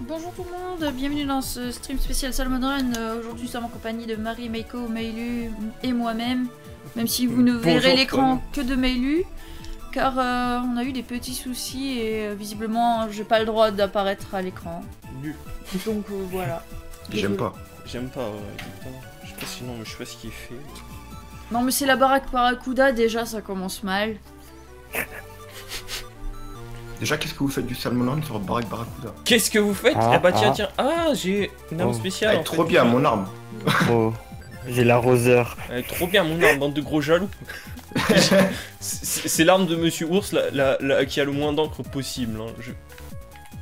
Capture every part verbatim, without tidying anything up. Bonjour tout le monde, bienvenue dans ce stream spécial Salmon Run. Euh, Aujourd'hui, nous sommes en compagnie de Marie, Meiko, Meilu et moi-même. Même si vous ne verrez l'écran que de Meilu, car euh, on a eu des petits soucis et euh, visiblement, j'ai pas le droit d'apparaître à l'écran. Donc euh, voilà. J'aime pas. J'aime pas, ouais, exactement. Je sais pas sinon, mais je sais pas ce qu'il fait. Non, mais c'est la baraque Barracuda, déjà, ça commence mal. Déjà, qu'est-ce que vous faites du Salmon Run sur Baraque Barracuda? Qu'est-ce que vous faites? Ah, ah bah tiens, ah. tiens, ah, j'ai une arme oh. spéciale. Elle est trop fait. bien, mon arme. Oh. J'ai l'arroseur. Elle est trop bien, mon arme, bande de gros jaloux. C'est l'arme de Monsieur Ours la, la, la, qui a le moins d'encre possible. Hein. Je...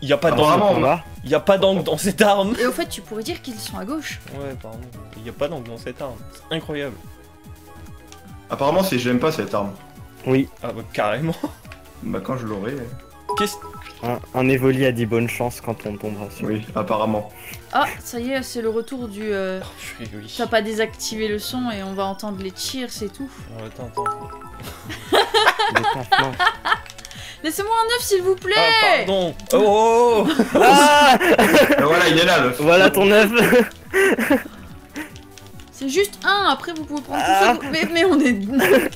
Il n'y a pas d'angle. Il y a pas d'angle dans cette arme. Et au fait, tu pourrais dire qu'ils sont à gauche. Ouais, pardon. Il n'y a pas d'angle dans cette arme. C'est incroyable. Apparemment, c'est j'aime pas cette arme. Oui. Ah bah carrément. Bah quand je l'aurai. Un, un évoli a dit bonne chance quand on tombera sur. Oui, apparemment. Ah, ça y est, c'est le retour du... Euh... Oh, oui. T'as pas désactivé le son et on va entendre les cheers, c'est tout. Oh, attends, attends. attends. Laissez-moi un œuf, s'il vous plaît. Ah, pardon. Oh, oh, oh. Ah. Voilà, il est là, l'œuf. Voilà ton œuf. C'est juste un, après vous pouvez prendre ah. tout ça que vous pouvez, mais on est...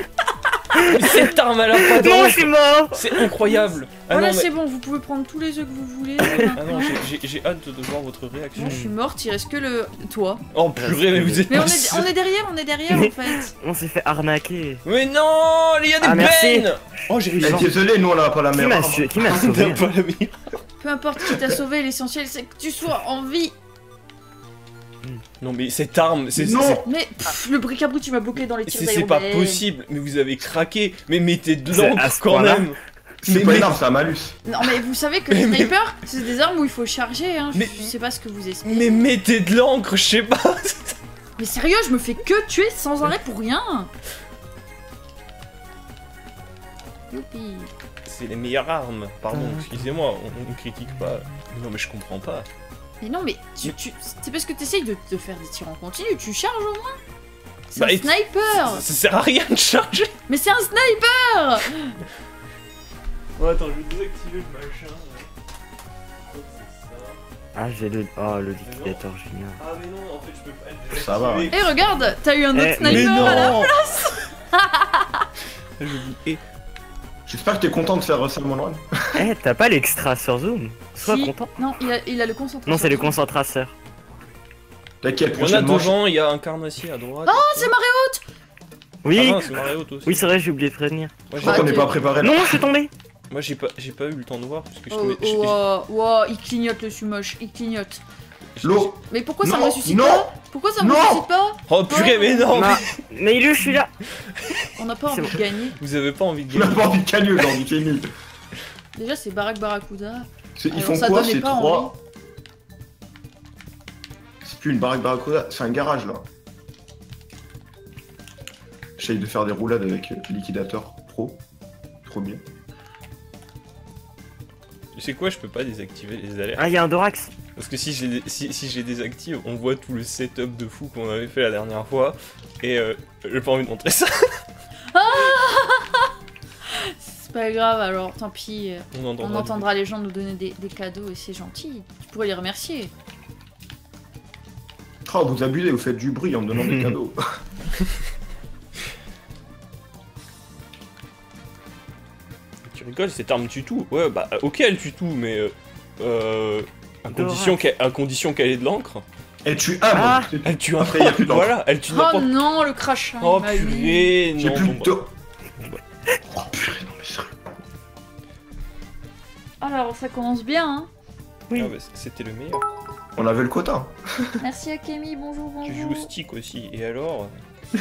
Cette arme à la fois de... Non, je suis mort. C'est incroyable. Ah voilà, mais... c'est bon, vous pouvez prendre tous les œufs que vous voulez. Ah non, j'ai hâte de voir votre réaction. Moi, je suis morte, il reste que le... Toi. Oh, purée, mais vous êtes... Mais on est, on est derrière, on est derrière, en fait. On s'est fait arnaquer. Mais non, il y a des ah, peines. Oh, j'ai réussi. Désolé, nous, on n'a pas la merde. Qui m'a sauvé? On pas la merde. Peu importe qui t'a sauvé, l'essentiel, c'est que tu sois en vie. Non mais cette arme, c'est... Non mais pff, le bric-à-brac tu m'as bloqué dans les tirs d'aéro. C'est pas possible, mais vous avez craqué, mais mettez de l'encre quand même. C'est pas une arme, c'est un malus. Non mais vous savez que les snipers, c'est des armes où il faut charger, hein. Mais... Je sais pas ce que vous espérez. Mais mettez de l'encre, je sais pas. Mais sérieux, je me fais que tuer sans arrêt pour rien. Youpi. C'est les meilleures armes, pardon, ah. excusez-moi, on ne critique pas. Non mais je comprends pas. Mais non, mais tu, tu, c'est parce que tu essayes de, de faire des tirs en continu, tu charges au moins. C'est bah un sniper. Ça sert à rien de charger. Mais c'est un sniper. Oh, attends, je vais désactiver le machin. Ouais. Ah, j'ai le... Oh, le liquidateur génial. Ah, mais non, en fait, je peux pas être... Ça va. Eh, regarde, t'as eu un autre eh, sniper à la place. Je dis, eh. J'espère que t'es content de faire Salmon Run. Eh, t'as pas l'extra sur Zoom? Sois si. content. Non, il a, il a le concentrateur. Non, c'est le concentrateur. T'inquiète, on a devant, il y a un carnassier à droite. Oh, c'est marée haute. Oui, ah, non, marée haute aussi. Oui, c'est vrai, j'ai oublié de prévenir. Moi, je crois qu'on n'est pas préparé. Non, je suis tombé. Moi, j'ai pas, j'ai pas eu le temps de voir parce que je tombais. Oh, oh, oh, oh, il clignote le sumoche, il clignote. L'eau. Mais pourquoi non, ça me ressuscite non, pas Pourquoi ça me non. ressuscite pas Oh purée, mais non bah, mais il je suis là. On n'a pas envie bon. de gagner. Vous avez pas envie de gagner. On n'a pas envie de gagner aujourd'hui, t'es nul. Déjà, c'est Baraque Barracuda. Ils font ça quoi, ces trois? C'est plus une Baraque Barracuda, c'est un garage, là. J'essaye de faire des roulades avec euh, liquidateur pro. Trop bien. Tu sais quoi, je peux pas désactiver les alertes. Ah, il y a un Dorax. Parce que si j'ai si, si désactive, on voit tout le setup de fou qu'on avait fait la dernière fois. Et euh, j'ai pas envie de montrer ça. Ah c'est pas grave, alors tant pis. On entendra, on entendra les gens nous donner des, des cadeaux et c'est gentil. Tu pourrais les remercier. Oh, vous abusez, vous faites du bruit en me donnant mmh. des cadeaux. Tu rigoles, cette arme tue tout. Ouais, bah ok, elle tue tout, mais... Euh... euh... À condition qu'elle qu ait de l'encre. Elle tue un, ah, bon. Elle tue un, après il n'y a plus d'encre. Voilà, elle tue n'importe. Oh non, le crachin. Oh purée, j'ai plus de temps. Oh purée, non mais sérieux. Alors, ça commence bien, hein. Oui. Ah, bah, c'était le meilleur. On avait le quota. Merci à Kémy, bonjour, bonjour. Tu joues au stick aussi, et alors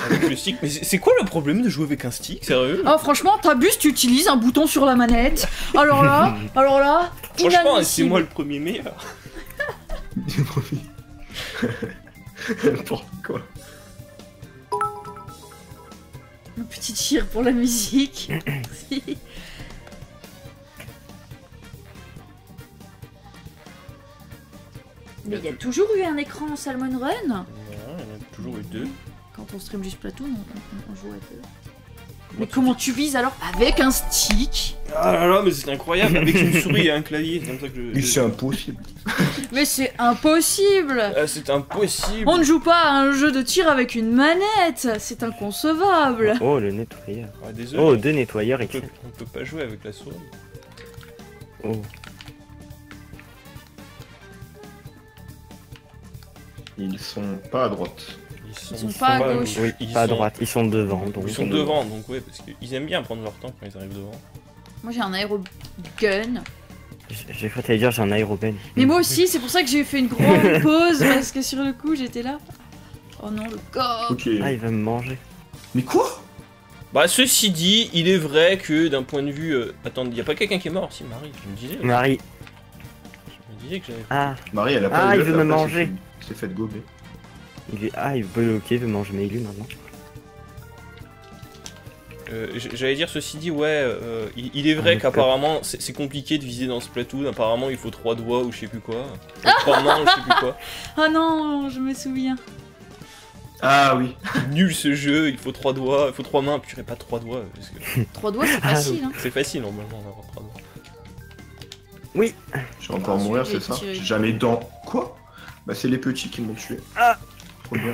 avec le stick, mais c'est quoi le problème de jouer avec un stick, sérieux? Ah franchement, t'abuses, tu utilises un bouton sur la manette. Alors là, alors là, franchement, c'est moi le premier meilleur. Le premier. N'importe quoi. Un petit cheer pour la musique. Merci. Mais il y a toujours eu un écran en Salmon Run. Ouais, il y en a toujours eu deux. Quand on stream juste Platoon, on, on, on joue à deux. Mais comment tu vises alors? Avec un stick? Ah là là, mais c'est incroyable, avec une souris et un clavier, c'est comme ça que je... Mais c'est impossible. Mais c'est impossible. Ah, c'est impossible. On ne joue pas à un jeu de tir avec une manette, c'est inconcevable. Oh, le nettoyeur. Ah, désolé. Oh, deux nettoyeurs et... On peut, on peut pas jouer avec la souris. Oh. Ils sont pas à droite. Ils sont, ils sont, ils sont pas à gauche. Oui, ils pas sont... à droite, ils sont devant. Donc ils sont devant, donc oui, parce qu'ils aiment bien prendre leur temps quand ils arrivent devant. Moi j'ai un aérogun. J'ai cru t'allais dire j'ai un aérogun. Mais moi aussi, c'est pour ça que j'ai fait une grande pause, parce que sur le coup j'étais là. Oh non, le corps. Okay. Ah, il va me manger. Mais quoi? Bah ceci dit, il est vrai que d'un point de vue... Euh... Attends, il y a pas quelqu'un qui est mort? Si, Marie, tu me disais. Marie. Je me disais que j'avais... Ah, Marie, elle a pas... Ah, il veut me manger. C'est fait de gober. Il est... Ah, il veut bloquer, il veut manger Meilu maintenant. Euh, J'allais dire, ceci dit, ouais, euh, il, il est vrai ah, qu'apparemment c'est compliqué de viser dans ce Splatoon. Apparemment il faut trois doigts ou je sais plus quoi. Trois mains ou je sais plus quoi. Ah non, je me souviens. Ah oui. Nul ce jeu, il faut trois doigts, il faut trois mains, purée, pas trois doigts. Parce que... trois doigts c'est facile. Ah, hein. C'est facile normalement d'avoir trois doigts. Oui. Je vais encore mourir, c'est ça? J'ai jamais dans... Quoi? Bah c'est les petits qui m'ont tué. Ah. Trop bien.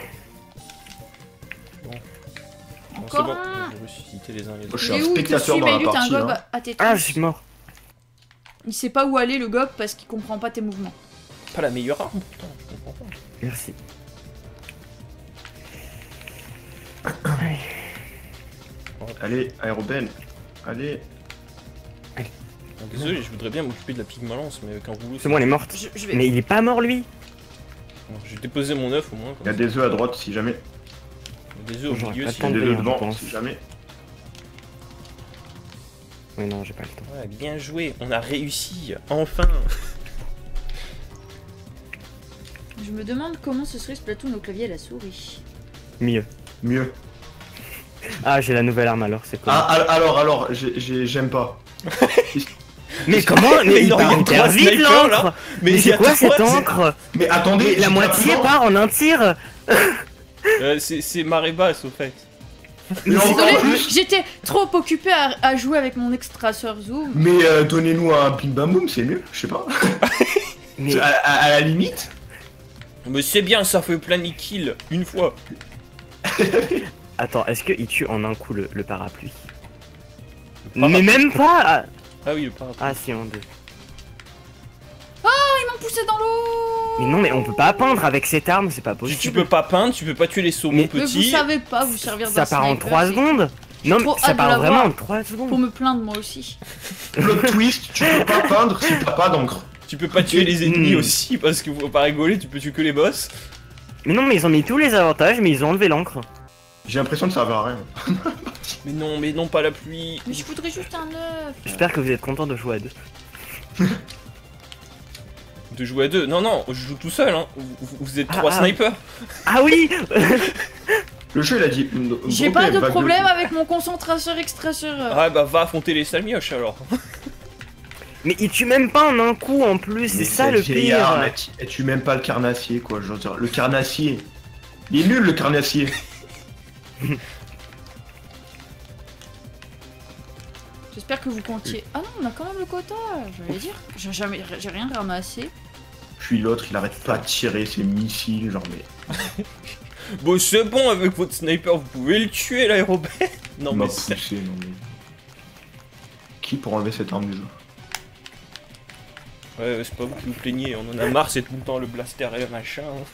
Bon. Bon, c'est bon, j'ai ressuscité les uns les autres. Moi, je suis un spectateur dans la partie, hein. Ah, ah, je suis mort. Il sait pas où aller le gob parce qu'il comprend pas tes mouvements. Pas la meilleure arme pourtant, je comprends pas. Merci. Allez, aérobène. Allez. Allez. Désolé, je voudrais bien m'occuper de la pig malance, mais avec un rouleau. C'est bon, elle est morte. Je, je vais... Mais il est pas mort lui. J'ai déposé mon œuf au moins. Il y a des œufs à droite si jamais. Il y a des œufs au milieu si jamais. Il y a des œufs devant si jamais. Oui, non, j'ai pas le temps. Ouais, bien joué, on a réussi, enfin. Je me demande comment ce serait ce Splatoon au clavier à la souris. Mieux. Mieux. Ah, j'ai la nouvelle arme alors, c'est quoi? Ah, alors, alors, j'aime pas. Mais comment? Mais il part en trois vite l'encre. Mais c'est quoi cette encre? Mais attendez, la moitié part en un tir. C'est marée basse au fait. J'étais trop occupé à jouer avec mon extra sur zoom. Mais donnez-nous un ping bam boom, c'est mieux, je sais pas. À la limite. Mais c'est bien, ça fait plein de kills, une fois. Attends, est-ce qu'il tue en un coup le parapluie? Mais même pas. Ah oui, le parapluie. Ah si, on deux. Ah, ils m'ont poussé dans l'eau. Mais non, mais on peut pas peindre avec cette arme, c'est pas possible. Tu peux pas peindre, tu peux pas tuer les saumons mais petits. Mais vous savez pas vous servir d'un sniper. Ça part en trois secondes. Non, mais ça part vraiment en trois secondes. Pour me plaindre, moi aussi. Le twist, tu peux pas peindre si t'as pas d'encre. Tu peux pas tuer les ennemis aussi, parce que faut pas rigoler, tu peux tuer que les boss. Mais non, mais ils ont mis tous les avantages, mais ils ont enlevé l'encre. J'ai l'impression que ça va à rien. Mais non, mais non, pas la pluie. Mais je voudrais juste un œuf. J'espère que vous êtes content de jouer à deux. De jouer à deux? Non, non, je joue tout seul, hein. Vous, vous êtes ah, trois ah. snipers. Ah oui. Le jeu, il a dit... J'ai pas de problème de... avec mon concentrateur-extraceur. Ah bah, va affronter les salmioches, alors. Mais il tue même pas en un coup, en plus, c'est ça le pire. Arme, elle tue même pas le carnassier, quoi, je veux dire. Le carnassier. Il est nul, le carnassier. J'espère que vous comptiez. Ah non, on a quand même le quota. J'allais dire, j'ai jamais, j'ai rien ramassé. Puis l'autre, il arrête pas de tirer ses missiles, genre mais. Bon, c'est bon avec votre sniper, vous pouvez le tuer l'aérobène. Non mais c'est... non mais. Qui pour enlever cette arme du jeu? Ouais, c'est pas vous qui vous plaignez. On en a marre, c'est tout le temps le blaster et le machin. Hein.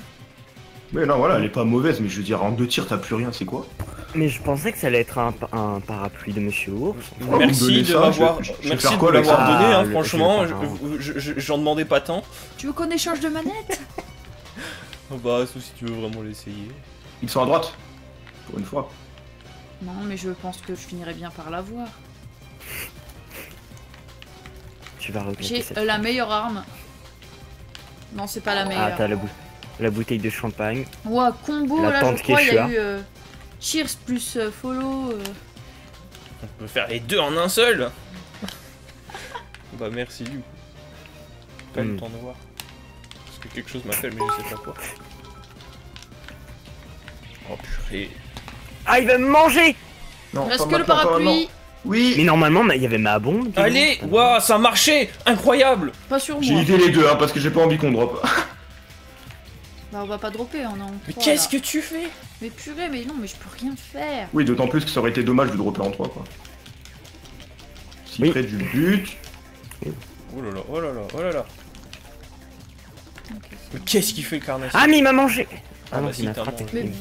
Mais non, voilà, elle est pas mauvaise, mais je veux dire, en deux tirs, t'as plus rien, c'est quoi? Mais je pensais que ça allait être un, un parapluie de Monsieur Ours. Oh, merci de m'avoir donné, ah, hein, franchement, j'en demandais pas tant. Tu veux qu'on échange de manette? Oh bah, sauf si tu veux vraiment l'essayer. Ils sont à droite, pour une fois. Non, mais je pense que je finirai bien par l'avoir. Tu vas regretter cette... J'ai euh, la meilleure arme. Non, c'est pas la meilleure. Ah, t'as la boule. La bouteille de champagne. Ouah, wow, combo la là, je crois il y a eu euh, Cheers plus euh, Follow. Euh... On peut faire les deux en un seul. Bah merci du coup. Pas mm. le temps de voir. Parce que quelque chose m'appelle mais je sais pas quoi. Oh purée. Ah il va me manger. Non, reste que le parapluie. Oui. Mais normalement, il y avait ma bombe. Allez, waouh, ça a marché. Incroyable. Pas sur moi. J'ai idée les deux, hein, parce que j'ai pas envie qu'on drop. Bah, on va pas dropper, on est en trois. Mais qu'est-ce que tu fais? Mais purée, mais non, mais je peux rien faire. Oui, d'autant plus que ça aurait été dommage de dropper en trois, quoi. Si oui. Près du but. Oh là là, oh là là, oh là là. Mais qu'est-ce qu'il fait le carnage? Ah, mais il m'a mangé. Ah, ah non, bah, il m'a frappé. Mais...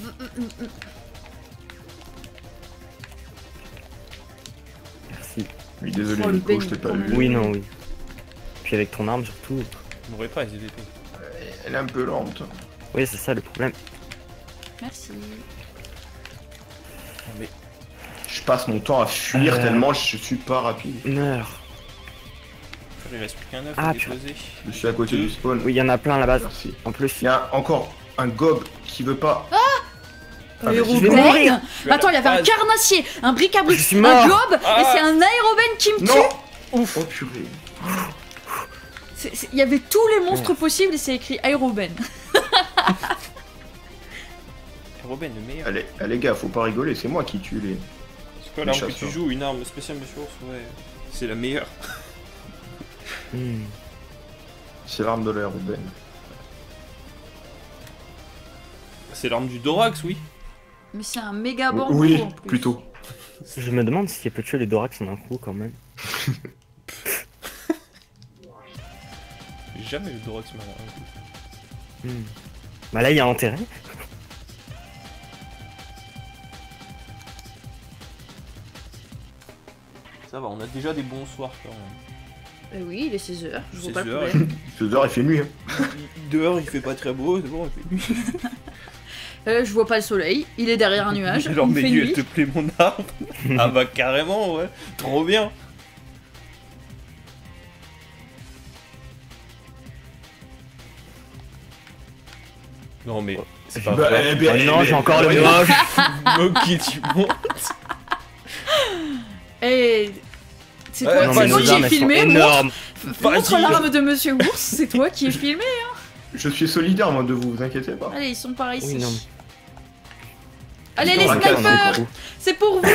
Merci. Oui, désolé, oh, Nico, je t'ai pas vu. Oui, non, oui. Puis avec ton arme, surtout. On n'aurait pas les épées. Elle est un peu lente. Oui, c'est ça le problème. Merci. Mais... Je passe mon temps à fuir euh... tellement je suis pas rapide. Une heure. Il reste plus qu'un œuf à déposer. Je suis à côté du spawn. Oui, il y en a plein à la base. Merci. En plus, il y a encore un gob qui veut pas. Ah, ah mais je vais mourir. Attends, il y avait un carnassier, un bric-à-bric, un gob, ah, et c'est un aérobène qui me tue. Non. Ouf. Oh purée. Il y avait tous les monstres ouais. possibles et c'est écrit Aeroben. Aeroben le meilleur. Allez, allez gars, faut pas rigoler, c'est moi qui tue les. C'est quoi l'arme que tu joues? Une arme spéciale Monsieur Ours? Ouais. C'est la meilleure. Mmh. C'est l'arme de l'aéroben. C'est l'arme du Dorax, oui. Mais c'est un méga bon. Oui, en plus. Plutôt. Je me demande si elle peut tuer les Dorax en un coup quand même. Jamais le droit de se marrer. Mmh. Bah là il y a enterré. Ça va, on a déjà des bons soirs quand même. Euh, oui, il est seize heures, je vois pas le problème. seize heures il fait nuit. Hein. Dehors il fait pas très beau, c'est bon, il fait nuit. euh, je vois pas le soleil, il est derrière un nuage. Alors mais lui, elle te plaît mon arbre. Ah bah carrément ouais, trop bien. Non mais c'est pas bah, vrai. Bah, non, j'ai encore le nuage. Moki, tu montes. Eh, c'est toi, c'est toi qui es filmé. Montre l'arme de Monsieur Ours, c'est toi qui es filmé. Hein. Je suis solidaire moi de vous, vous inquiétez pas. Allez, ils sont par ici. Oui, allez les snipers, c'est pour vous.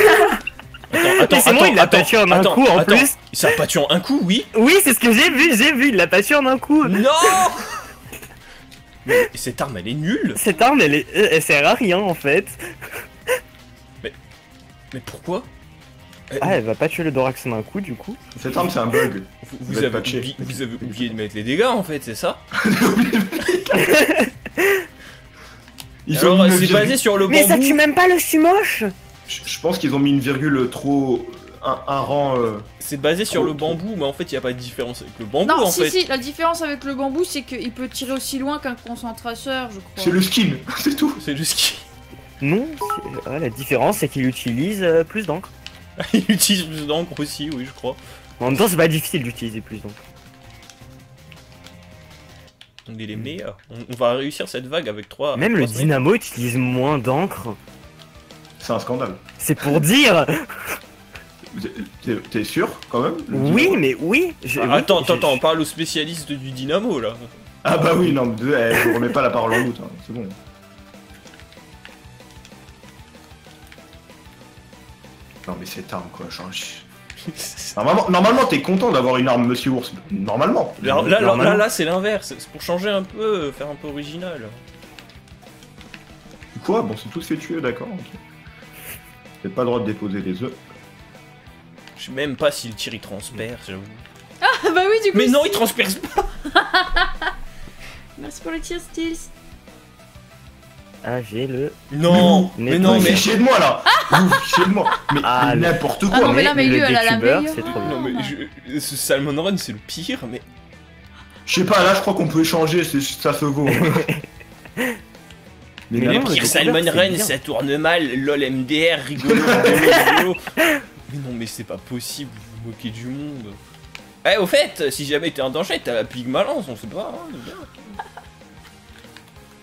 Attends, attends, c'est moi, il l'a pas tué en un coup en plus. Il l'a pas tué en un coup, oui. Oui, c'est ce que j'ai vu, j'ai vu, il l'a pas tué en un coup. Non. Mais cette arme elle est nulle. Cette arme elle, est... elle sert à rien en fait. Mais, mais pourquoi elle... Ah elle va pas tuer le Dorax d'un coup du coup. Cette arme c'est un bug. Vous, vous, vous, avez, oublié, vous avez oublié de mettre les dégâts en fait c'est ça. Alors c'est basé sur le bambou. Mais ça tue même pas le je suis moche. Je, je pense qu'ils ont mis une virgule trop... Un, un rang... Euh... C'est basé sur le bambou, mais en fait, il n'y a pas de différence avec le bambou, non, en si, fait. Si, la différence avec le bambou, c'est qu'il peut tirer aussi loin qu'un concentrateur, je crois. C'est le skin, c'est tout. C'est le skin. Non, ah, la différence, c'est qu'il utilise euh, plus d'encre. Il utilise plus d'encre aussi, oui, je crois. En même temps, c'est pas difficile d'utiliser plus d'encre. On est les meilleurs. On, on va réussir cette vague avec trois... Même trois le semaines. Dynamo utilise moins d'encre. C'est un scandale. C'est pour dire. T'es sûr quand même? Oui, mais oui. Je... Ah, attends, attends, attends, on parle aux spécialistes du dynamo là. Ah bah oui, non, mais elle, je remets pas la parole en route, hein. C'est bon. Non mais cette arme quoi, change. Normalement, normalement t'es content d'avoir une arme Monsieur Ours. Normalement. Là, là, normalement. là, là, là c'est l'inverse. C'est pour changer un peu, faire un peu original. Quoi? Bon, c'est tous fait tuer, d'accord. Okay. T'as pas le droit de déposer les œufs. Je sais même pas si le tir il transperce, j'avoue. Ah bah oui, du coup. Mais non, il transperce pas. Merci pour le tir, Steels. Ah, j'ai le. Non, mais non, mais. Fichez de moi là. Fichez de moi. Mais ah, n'importe quoi. Ah, non, mais là, mais lui, elle a la meilleure. C'est trop bien. Non, mais je... ce Salmon Run, c'est le pire, mais. Je sais pas, là, je crois qu'on peut échanger, ça se vaut. mais mais non, le pire Salmon Run, ça tourne mal. Lol, M D R, rigolo, rigolo. Mais non mais c'est pas possible, vous vous moquez du monde. Eh au fait, si jamais t'es un danger, t'as la pigue malance, on sait pas hein, gars.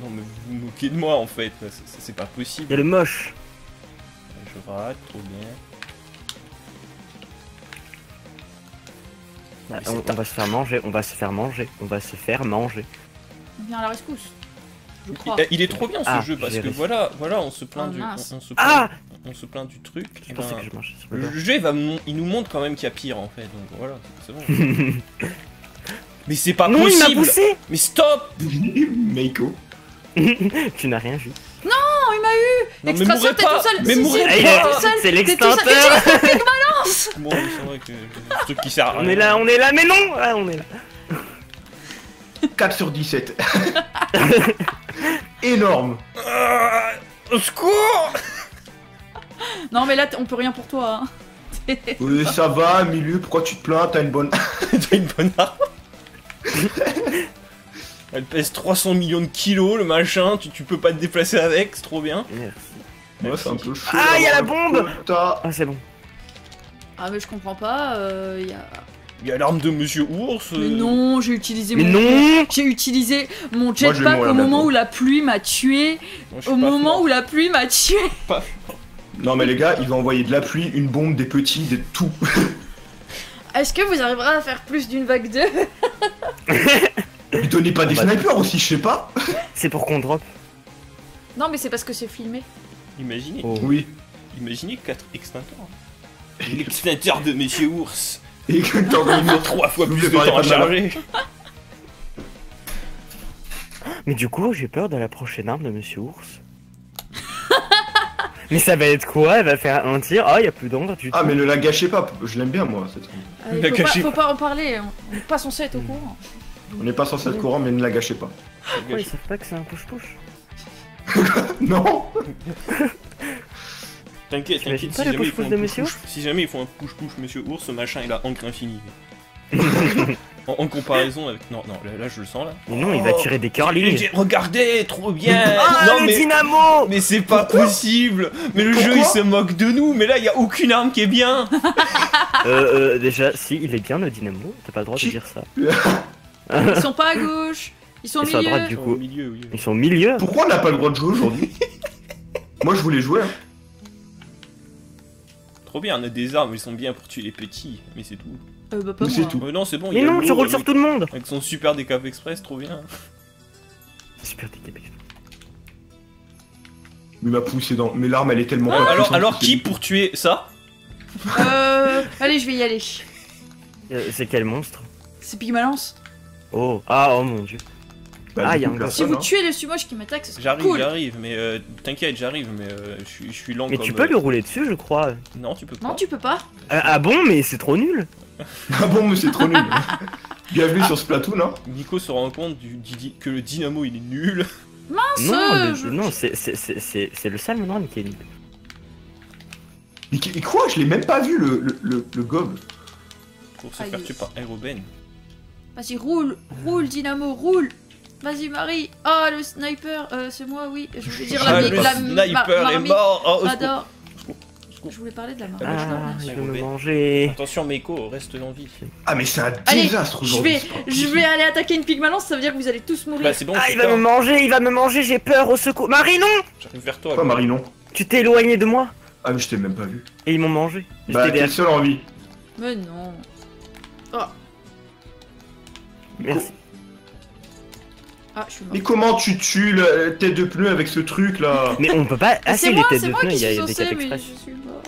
Non mais vous vous moquez de moi en fait, c'est pas possible. Y'a le moche. Je rate, trop bien. Bah, on, on va se faire manger, on va se faire manger, on va se faire manger. Viens à la rescousse. Je crois. Il, il est trop bien ce ah, jeu parce que voilà, voilà, on se plaint ah, du... On, on se plaint. Ah on se plaint du truc. Je ben, que je mange, le jeu il, va, il nous montre quand même qu'il y a pire en fait, donc voilà, c'est bon. Mais c'est pas non, possible. Il m'a poussé. Mais stop. Meiko. Tu n'as rien vu. Non, il m'a eu. Extraction, t'es tout seul. Mais si, mourrez si, pas. C'est l'extincteur. Bon, c'est vrai que c'est un truc qui sert à rien. On est là, on est là, mais non, ah, on est là. quatre sur dix-sept. Énorme. Euh, au secours. Non mais là on peut rien pour toi. Hein. Oui, ça va, Meilu, pourquoi tu te plains? T'as une bonne, t'as une bonne arme. Elle pèse trois cents millions de kilos, le machin. Tu, tu peux pas te déplacer avec, c'est trop bien. Merci. Moi ouais, c'est un peu chaud. Ah, y'a la bombe. Ah, c'est bon. Ah mais je comprends pas. Euh, y a... Il y a l'arme de Monsieur Ours. Mais non, j'ai utilisé mais mon... non j'ai utilisé mon jetpack au moment où la pluie m'a tué. Au moment où la pluie m'a tué. Non mais les gars, ils vont envoyer de la pluie, une bombe, des petits, des tout. Est-ce que vous arriverez à faire plus d'une vague deux? Mais donnez pas des snipers aussi, je sais pas. C'est pour qu'on drop. Non mais c'est parce que c'est filmé. Imaginez. Oh. Oui. Imaginez quatre extincteurs. L'extincteur de Monsieur Ours. Et que t'en as trois fois plus de temps à charger. Mais du coup, j'ai peur de la prochaine arme de Monsieur Ours. Mais ça va être quoi? Elle va faire un tir. Ah, oh, y a plus d'ombre. Ah, mais ne la gâchez pas. Je l'aime bien, moi. Cette... Allez, la faut, gâchez pas, pas. faut pas en parler. On n'est pas censé être au courant. On n'est pas censé être au courant, mais ne la gâchez pas. Pourquoi ils savent pas que c'est un push-push? Non. T'inquiète, t'inquiète, si, si, si jamais ils font un push-push Monsieur Ours, ce machin il a encre infinie. en, en comparaison avec... Non, non, là, là je le sens là. Mais non, oh, il va tirer des curling. Regardez, trop bien. Ah, non, le mais... dynamo. Mais c'est pas pourquoi possible. Mais le pourquoi jeu il se moque de nous, mais là il y a aucune arme qui est bien. euh, euh, déjà, si, il est bien le dynamo, t'as pas le droit de dire ça. Ils sont pas à gauche, ils sont au milieu. Droite, du coup. Au milieu oui. Ils sont au milieu. Pourquoi on n'a pas le droit de jouer aujourd'hui? Moi je voulais jouer. Hein. Trop bien, on a des armes, ils sont bien pour tuer les petits, mais c'est tout. Euh, bah, pas mais c'est tout. Euh, non, c'est bon. Mais il non, tu roules sur tout le monde. Avec son super décap express, trop bien. Super décap express. Il m'a poussé dans. Mais l'arme, elle est tellement. Ah, pas alors, alors qui pour tuer ça? Euh. Allez, je vais y aller. Euh, c'est quel monstre? C'est Pygmalance. Oh, ah, oh mon dieu. Bah, ah, y'a un gars. Si vous tuez le sumoche qui m'attaque, c'est cool. J'arrive, j'arrive, mais euh, t'inquiète, j'arrive, mais euh, je suis lent. Mais comme, tu peux euh... le rouler dessus, je crois. Non, tu peux pas. Non, tu peux pas. Euh, ah bon, mais c'est trop nul. Ah bon, mais c'est trop nul. Bienvenue sur ce plateau, non? Nico se rend compte du, du, du, que le dynamo il est nul. Mince. Non, je... non c'est le Salmon Run qui est nul. Mais, mais quoi? Je l'ai même pas vu le, le, le, le gob. Pour se ah, faire tuer par Aeroben. Vas-y, roule, roule, dynamo, roule. Vas-y Marie. Ah oh, le sniper, euh, c'est moi oui. Je voulais dire la, ah, la, le la sniper ma, est mort. Oh, adore. Je voulais parler de la marmite. Ah, je vais me manger. Attention Meiko, reste en vie. Ah mais c'est un désastre aujourd'hui. Je vais, je vais aller attaquer une pygmalance, ça veut dire que vous allez tous mourir. Bah, bon, ah il va me manger, il va me manger, j'ai peur, au secours. Marie non. J'arrive vers toi. Quoi Marie non? Tu t'es éloigné de moi. Ah mais je t'ai même pas vu. Et ils m'ont mangé. Bah t'es seul en vie. Mais non. Oh. Merci. Ah, mais comment tu tues la tête de pneu avec ce truc là? Mais on peut pas. Ah c'est moi, c'est moi qui suis censé, mais je suis morte.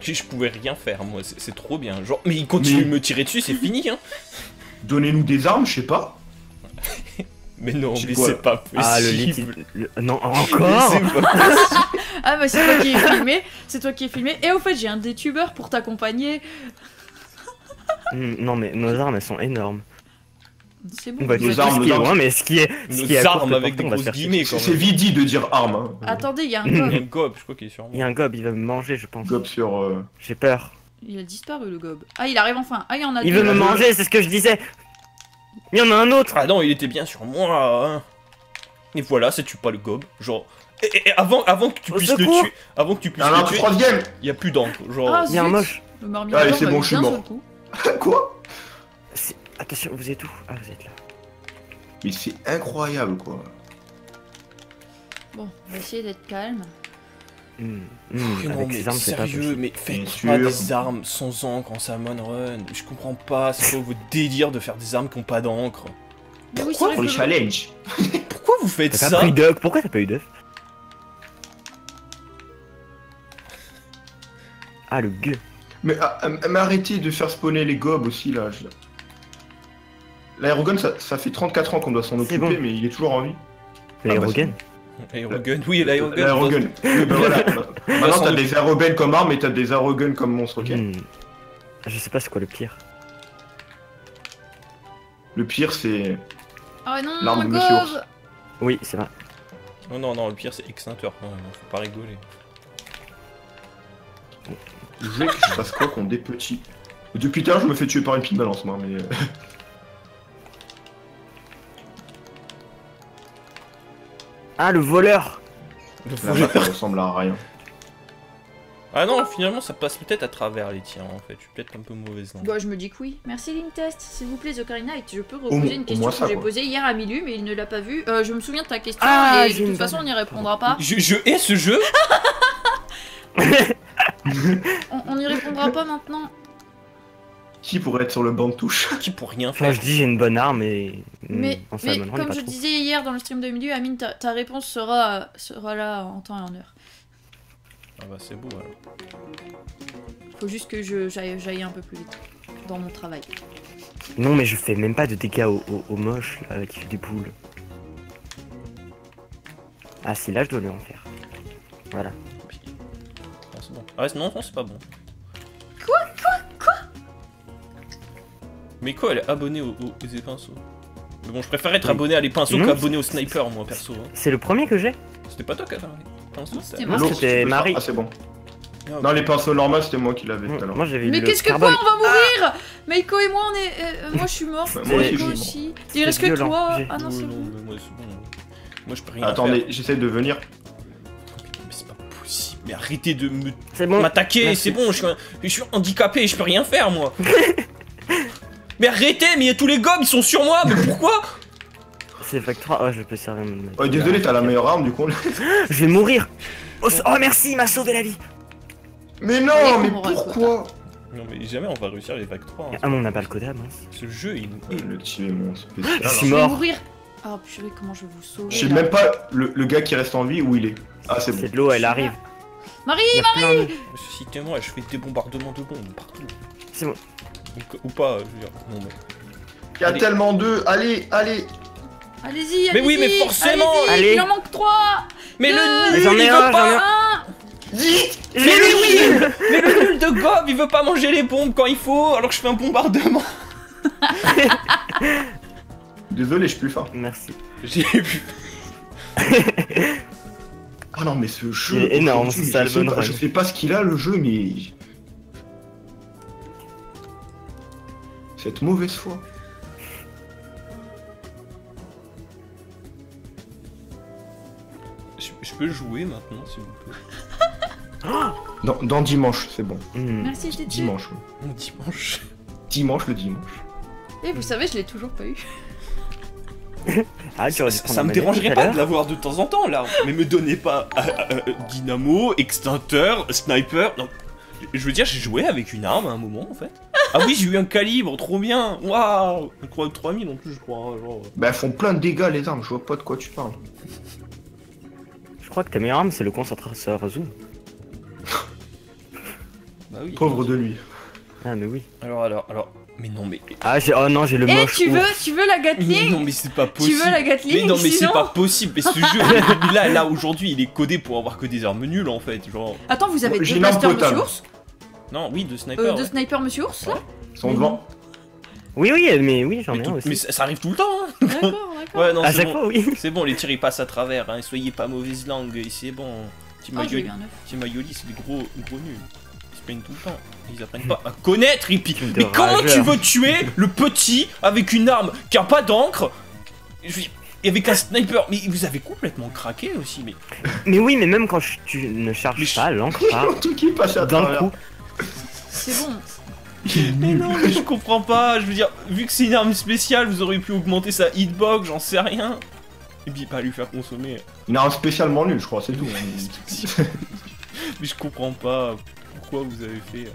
Je pouvais rien faire moi, c'est trop bien. Genre, mais il continue de me tirer dessus, c'est fini hein. Donnez-nous des armes, je sais pas. Mais non, mais c'est pas possible. Ah le liquide. Non, encore. Ah bah c'est toi qui est filmé, c'est toi qui est filmé. Et au fait j'ai un détubeur pour t'accompagner. Non mais nos armes elles sont énormes. C'est bon, on va nos armes, nos armes, mais ce qui est, ce qui est armes avec des grosses guillemets. C'est vidi de dire arme. Hein. Attendez, il y a un gob. Il y a un gob, je crois qu'il est sur moi. Il y a un gob, il va me manger, je pense. Gob sur. Euh... J'ai peur. Il a disparu le gob. Ah, il arrive enfin. Ah, il y en a. Il deux. veut me manger, c'est ce que je disais. Il y en a un autre. Ah non, il était bien sur moi. Hein. Et voilà, ça tue pas le gob, genre. Et, et avant, avant que tu Au puisses secours. le tuer, avant que tu puisses ah, le tuer. Troisième. Il y a plus d'encre, genre. Ah, il y a un moche. Allez, c'est bon, je suis mort. Quoi? Attention, vous êtes où? Ah, vous êtes là. Mais c'est incroyable, quoi. Bon, on va essayer d'être calme. Mmh, mmh, non, mais armes, sérieux, mais faites pas des armes sans encre en Salmon Run. Je comprends pas, c'est quoi votre délire de faire des armes qui n'ont pas d'encre? Pourquoi oui, pour les challenges? Pourquoi vous faites ça? Pourquoi t'as pas eu d'œuf? Ah, le gueux. Mais, mais arrêtez de faire spawner les gobes aussi, là. L'aérogun, ça, ça fait trente-quatre ans qu'on doit s'en occuper, bon. Mais il est toujours en vie. L'aérogun ah, Aérogun, oui, l'aérogun. L'aérogun. Oui, ben voilà. Maintenant, t'as des aérobelles comme arme et t'as des aéroguns comme monstre, ok. Hmm. Je sais pas c'est quoi le pire. Le pire, c'est. Oh non, l'arme de Monsieur Ours. Oui, c'est vrai. Non, non, non, le pire, c'est extincteur. Non, non, faut pas rigoler. Je veux que je fasse quoi qu'on des petits. Depuis tard, je me fais tuer par une pile balance, moi, mais. Ah, le voleur! Le voleur, ça ressemble à rien. Ah non, finalement, ça passe peut-être à travers les tiens, en fait. Je suis peut-être un peu mauvaise. Moi, je me dis que oui. Merci, Linktest. S'il vous plaît, The Karina, je peux reposer une question que j'ai posée hier à Meilu, mais il ne l'a pas vue. Euh, je me souviens de ta question, ah, et de toute façon, on n'y répondra pas. Je, je hais ce jeu. On n'y répondra pas maintenant. Qui pourrait être sur le banc de touche? Qui pour rien faire? Là, je dis j'ai une bonne arme et... Mais, mmh, mais comme je trop. disais hier dans le stream de Meilu, Amine, ta, ta réponse sera, sera là en temps et en heure. Ah bah c'est beau alors. Faut juste que j'aille un peu plus vite dans mon travail. Non mais je fais même pas de dégâts au, au, au moche là, qui fait des poules. Ah si là je dois le en faire. Voilà. Ah c'est bon. Ah non, non c'est pas bon. Quoi? Quoi? Mais quoi, elle est abonnée aux, aux, aux pinceaux. Mais bon, je préfère être oui. abonné à les pinceaux qu'abonné au sniper, moi, perso. Hein. C'est le premier que j'ai. C'était pas toi qui avais les pinceaux? C'était Marie. Ah, c'est bon. Ah, okay. Non, les pinceaux normaux, c'était moi qui l'avais tout à l'heure. Mais qu'est-ce que quoi, on va mourir? ah Meiko et moi, on est. Euh, moi, je suis mort. Bah, moi Meiko aussi. Il reste que toi. Ah non, c'est bon. Moi, je peux rien. Attendez, j'essaie de venir. Mais c'est pas possible. Mais arrêtez de m'attaquer. C'est bon, je suis handicapé, je peux rien faire, moi. Mais arrêtez, mais tous les gobes ils sont sur moi, mais pourquoi? C'est Fact trois, ouais je peux servir mon... Oh désolé, t'as la meilleure arme du coup. Je vais mourir. Oh, oh merci, il m'a sauvé la vie. Mais non, mais, mais pourquoi? Non mais jamais on va réussir les Fact trois. Hein, ah mais on n'a pas le codam. Hein. Ce jeu il nous... Le petit mon spécial. Je suis mort. Je vais mourir. Oh purée, comment je vais vous sauver? Je sais même pas le, le gars qui reste en vie où il est. Ah c'est bon. C'est de l'eau, elle arrive. Marie, Marie de... Si t'es moi, je fais des bombardements de bombes partout. C'est bon. Ou pas, je veux dire. Non, mais... Il y a allez. tellement d'eux, allez, allez. Allez-y, allez-y. Mais oui, mais forcément. Allez. Il en manque trois. Mais deux, le nul, il veut pas. Vite. Mais le nul, mais le nul de gobe, il veut pas manger les bombes quand il faut, alors que je fais un bombardement. Désolé, je suis plus fort. Merci. J'ai plus. Oh non, mais ce jeu. Il est énorme, c'est ça le bon run. Je sais pas ce qu'il a le jeu, mais. Cette mauvaise foi. Je, je peux jouer maintenant, s'il vous plaît. Dans, dans dimanche, c'est bon. Mmh. Merci, je t'ai tué. Dimanche, oui. Dimanche. Dimanche, le dimanche. Et vous savez, je l'ai toujours pas eu. Ah, ça, ça me dérangerait pas de l'avoir de temps en temps, là. Mais me donnez pas euh, euh, dynamo, extincteur, sniper. Non. Je veux dire, j'ai joué avec une arme à un moment, en fait. Ah oui, j'ai eu un calibre, trop bien. Waouh, trois mille en plus, je crois. Genre... Bah, elles font plein de dégâts, les armes, je vois pas de quoi tu parles. Je crois que ta meilleure arme, c'est le concentrateur zoom. Bah oui. Pauvre de lui. Ah, mais oui. Alors, alors, alors... Mais non, mais... Ah, j'ai... Oh non, j'ai le moche. Eh, tu veux, tu veux la Gatling? Non, mais c'est pas possible. Tu veux la Gatling? Mais non, mais c'est pas possible. Mais ce jeu, là, là, aujourd'hui, il est codé pour avoir que des armes nulles, en fait, genre... Attends, vous avez des blasters de source? Non, oui, de sniper. Euh, de ouais. sniper, Monsieur Ours, là ouais. Ils sont devant. Oui, oui, mais oui, j'en ai un aussi. Mais ça, ça arrive tout le temps, hein. D'accord, d'accord. Ouais, non, à chaque bon. fois, oui. C'est bon, les tirs, ils passent à travers, hein. Soyez pas mauvaise langue, c'est bon. Team Ayoli, oh, c'est des gros, gros nuls. Ils se plaignent tout le temps. Ils apprennent pas à connaître, ils piquent. Mais comment rageur. tu veux tuer le petit avec une arme qui a pas d'encre? Et avec un sniper, mais vous avez complètement craqué aussi, mais... Mais oui, mais même quand je, tu ne charges mais pas, l'encre part d'un coup. C'est bon. Mais non, mais je comprends pas. Je veux dire, vu que c'est une arme spéciale, vous auriez pu augmenter sa hitbox, j'en sais rien. Et puis pas lui faire consommer. Une arme spécialement nulle, je crois, c'est tout. Mais je comprends pas pourquoi vous avez fait.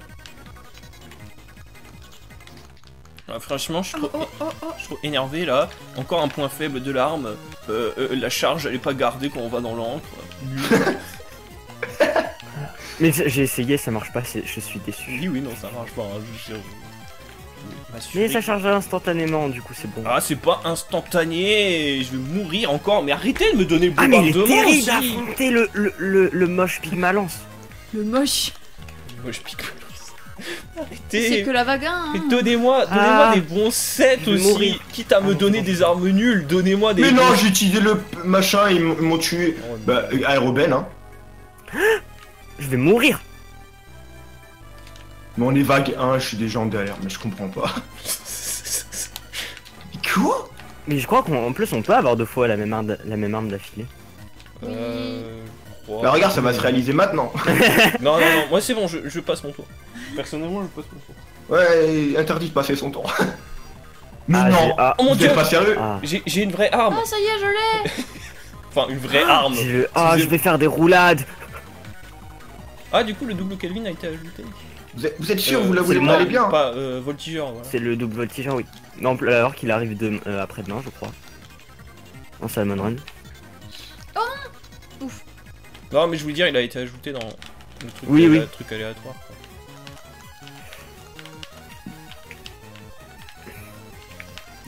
Ah, franchement, je suis trop, oh, oh, oh, oh. Je suis trop énervé là. Encore un point faible de l'arme. Euh, euh, la charge, elle est pas gardée quand on va dans l'encre. Mais j'ai essayé, ça marche pas, je suis déçu. Oui, oui, non, ça marche pas. Hein. Je... Mais ça charge instantanément, du coup c'est bon. Ah, c'est pas instantané, je vais mourir encore. Mais arrêtez de me donner le bombardement. Ah, mais il est terrible d'affronter le, le, le, le moche Pygmalance. Le moche Le moche Pygmalance. Arrêtez. C'est que la vague, hein. Donnez-moi donnez ah, des bons sets aussi. Mourir. Quitte à ah, me donner des armes nulles, donnez-moi des... Mais non, j'ai utilisé le machin, ils m'ont tué. Oh, bah, Aérobel, hein. Je vais mourir. Mais on est vague un, je suis déjà en galère, mais je comprends pas. Quoi? Mais je crois qu'en plus on peut avoir deux fois la même arme, la même arme d'affilée. Euh... Wow. Bah regarde, ça va se réaliser maintenant. Non, non, non, moi c'est bon, je, je passe mon tour. Personnellement, je passe mon tour. Ouais, interdit de passer son tour. Mais ah, non, ah, oh mon dieu, pas sérieux. Ah. J'ai une vraie arme. Ah, ça y est, je l'ai. Enfin, une vraie ah, arme. Ah, je vais faire des roulades. Ah, du coup, le double Kelvin a été ajouté. Vous êtes, vous êtes sûr, euh, vous la voulez pas, bien pas euh, voltigeur, voilà. C'est le double voltigeur, oui. Non, alors qu'il arrive de, euh, après-demain, je crois. En Salmon Run. Oh non. Ouf. Non, mais je voulais dire, il a été ajouté dans le truc, oui, oui. truc aléatoire. Quoi.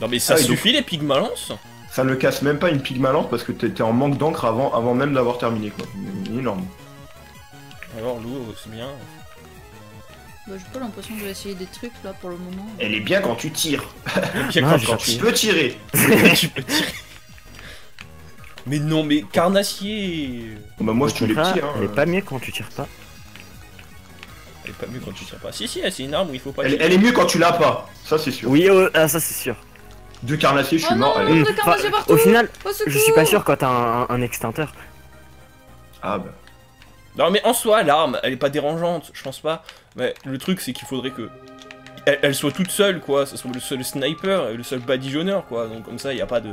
Non, mais ça ah, suffit, donc, les Pygmalance. Ça ne casse même pas une Pygmalance parce que t'étais en manque d'encre avant, avant même d'avoir terminé, quoi. Énorme. Alors, Lou, c'est bien. Bah, j'ai pas l'impression que je vais essayer des trucs là pour le moment. Mais... Elle est bien quand tu tires. Elle est bien non, quand, quand tu peux tirer. Tu peux tirer. Mais non, mais carnassier. Bah, moi je tue les petits. Hein. Elle est pas mieux quand tu tires pas. Elle est pas mieux quand tu tires pas. Si, si, c'est une arme où il faut pas. Elle, elle est mieux quand tu l'as pas. Ça, c'est sûr. Oui, euh, ah, ça, c'est sûr. Deux carnassiers, je suis oh, mort. Non, elle... deux carnassiers partout. Au final, oh, je suis pas sûr quand t'as un, un, un extincteur. Ah, bah. Non mais en soi l'arme elle est pas dérangeante, je pense pas, mais le truc c'est qu'il faudrait que elle, elle soit toute seule quoi, ça soit le seul sniper, le seul badigeonneur quoi, donc comme ça il n'y a pas de...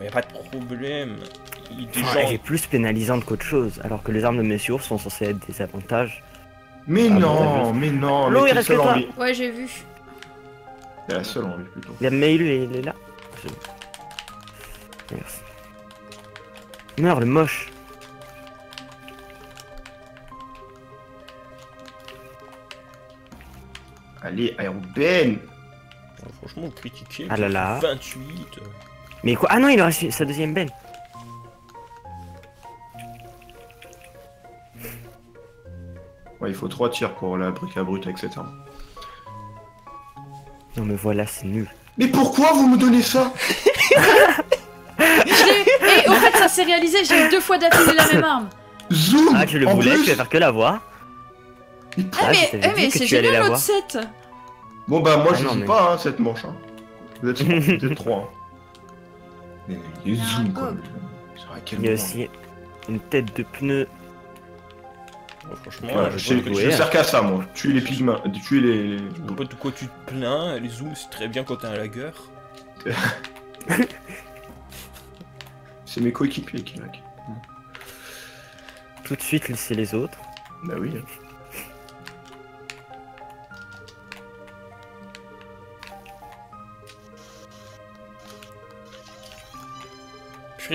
Il a pas de problème. Enfin, gens... Elle est plus pénalisante qu'autre chose, alors que les armes de Monsieur Ours sont censées être des avantages. Mais non, mais non, mais c'est la seule envie. Ouais j'ai vu. C'est la seule envie plutôt. Il y a Meilu, il est là. Merci. Meurs le moche. Allez, Aéroben! Oh, franchement, critiquer. Ah là là. vingt-huit. Mais quoi? Ah non, il aurait su sa deuxième belle. Ouais, il faut trois tirs pour la brique à brute avec cette arme. Non, mais voilà, c'est nul. Mais pourquoi vous me donnez ça? Et au fait, ça s'est réalisé, j'ai eu deux fois d'affilée la même arme. Zoom! Ah, tu le voulais, tu vas faire que la voir. Ah, ah mais c'est génial l'autre set. Bon bah moi ah, je non, dis mais... pas hein, cette manche hein. Vous êtes trois. Mais il y a zoom comme... Il y a aussi une tête de pneu. Bon, franchement ouais, je, je, sais, je sers qu'à ça moi. Tuer les pigments, tuer les... Je vois pas de quoi tu te plains, les zooms c'est très bien quand t'as un lagueur. C'est mes coéquipiers qui lag. Tout de suite laisser les autres. Bah oui.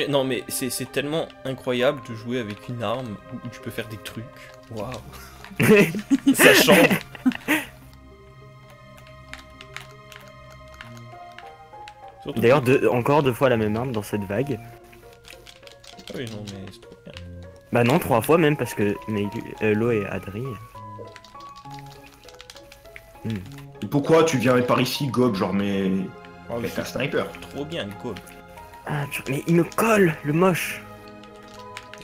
Non mais c'est tellement incroyable de jouer avec une arme où tu peux faire des trucs. Waouh. Ça change. D'ailleurs deux, encore deux fois la même arme dans cette vague. Ah oui non mais c'est trop bien. Bah non trois fois même parce que mais, euh, l'eau et Adri. Hmm. Et pourquoi tu viens par ici gob genre mais... Oh, mais un sniper. Trop bien le gob. Ah, tu... Mais il me colle, le moche.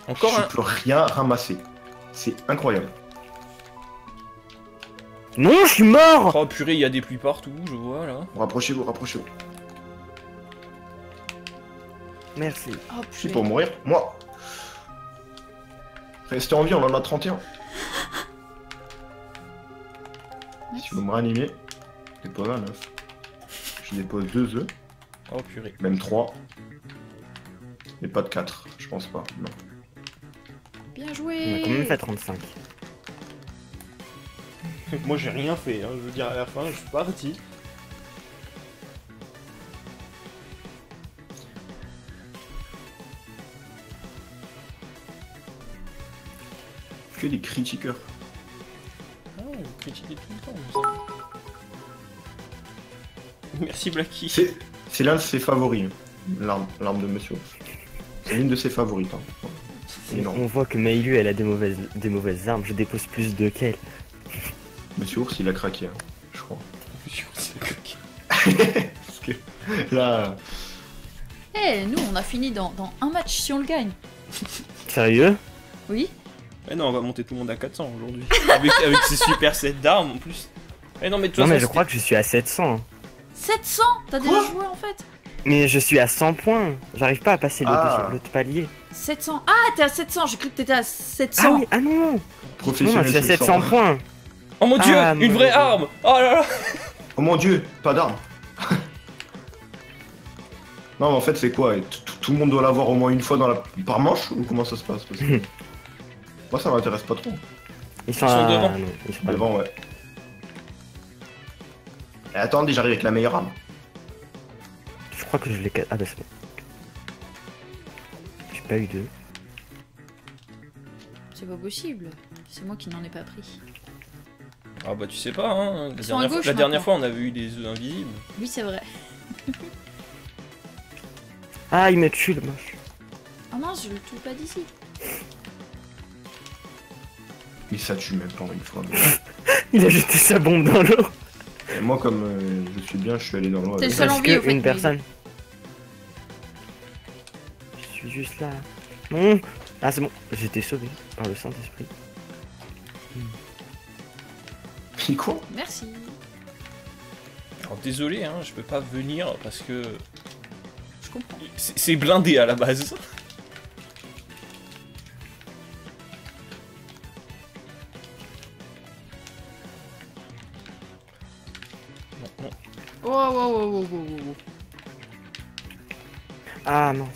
Encore je un. Je peux rien ramasser. C'est incroyable. Non, je suis mort. Oh purée, il y a des pluies partout, je vois là. Rapprochez-vous, rapprochez-vous. Merci. Oh, c'est pour mourir, moi. Restez en vie, on en a trente et un. Si vous me ranimez, c'est pas mal. Hein. Je dépose deux œufs. Oh purée. Même trois. Mais pas de quatre, je pense pas, non. Bien joué. On a quand même fait trente-cinq. Moi j'ai rien fait, hein. Je veux dire à la fin, je suis parti. Que des critiqueurs. Ah, vous critiquez tout le temps, vous savez. Merci Blacky. C'est l'un de ses favoris, l'arme de Monsieur. C'est l'une de ses favoris, pardon. On voit que Meilu, elle a des mauvaises, des mauvaises armes, je dépose plus de qu'elle. Monsieur Ours, il a craqué, hein, je crois. Monsieur Ours, il a craqué. Parce que là... Eh, hey, nous, on a fini dans, dans un match si on le gagne. Sérieux? Oui. Eh non, on va monter tout le monde à quatre cents aujourd'hui. Avec, avec ces super sets d'armes en plus. Eh non, mais toi, non, mais je crois que je suis à sept cents. sept cents? T'as déjà joué en fait? Mais je suis à cent points. J'arrive pas à passer ah. l'autre palier. sept cents? Ah, t'es à sept cents. J'ai cru que t'étais à sept cents. Ah, oui. Ah non, non. Professionnel. Je suis à sept cents points. Oh mon dieu, ah, une mon vraie dieu. arme. Oh là là. Oh mon dieu, pas d'arme. Non, mais en fait, c'est quoi? Tout le monde doit l'avoir au moins une fois dans la... par manche? Ou comment ça se passe? Parce que... moi, ça m'intéresse pas trop. Ils sont, Ils sont à... devant. Non, ils sont devant, ouais. Et attendez, j'arrive avec la meilleure arme. Je crois que je l'ai... Ah bah c'est bon. J'ai pas eu deux. C'est pas possible. C'est moi qui n'en ai pas pris. Ah bah tu sais pas, hein. La dernière, gauche, fois, la dernière fois, on avait eu des œufs invisibles. Oui, c'est vrai. Ah, il m'a tué le moche. Ah non, je le tue pas d'ici. Mais ça tue même pas une fois. Mais... il a jeté sa bombe dans l'eau. Et moi, comme euh, je suis bien, je suis allé dans l'eau. C'est le que fait, une personne. Je suis juste là. Non. Ah, c'est bon. J'étais sauvé par le Saint-Esprit. C'est quoi? Merci. Alors, désolé, hein, je peux pas venir parce que... je comprends. C'est blindé à la base. Oh, oh, oh, oh, oh, oh. Ah non.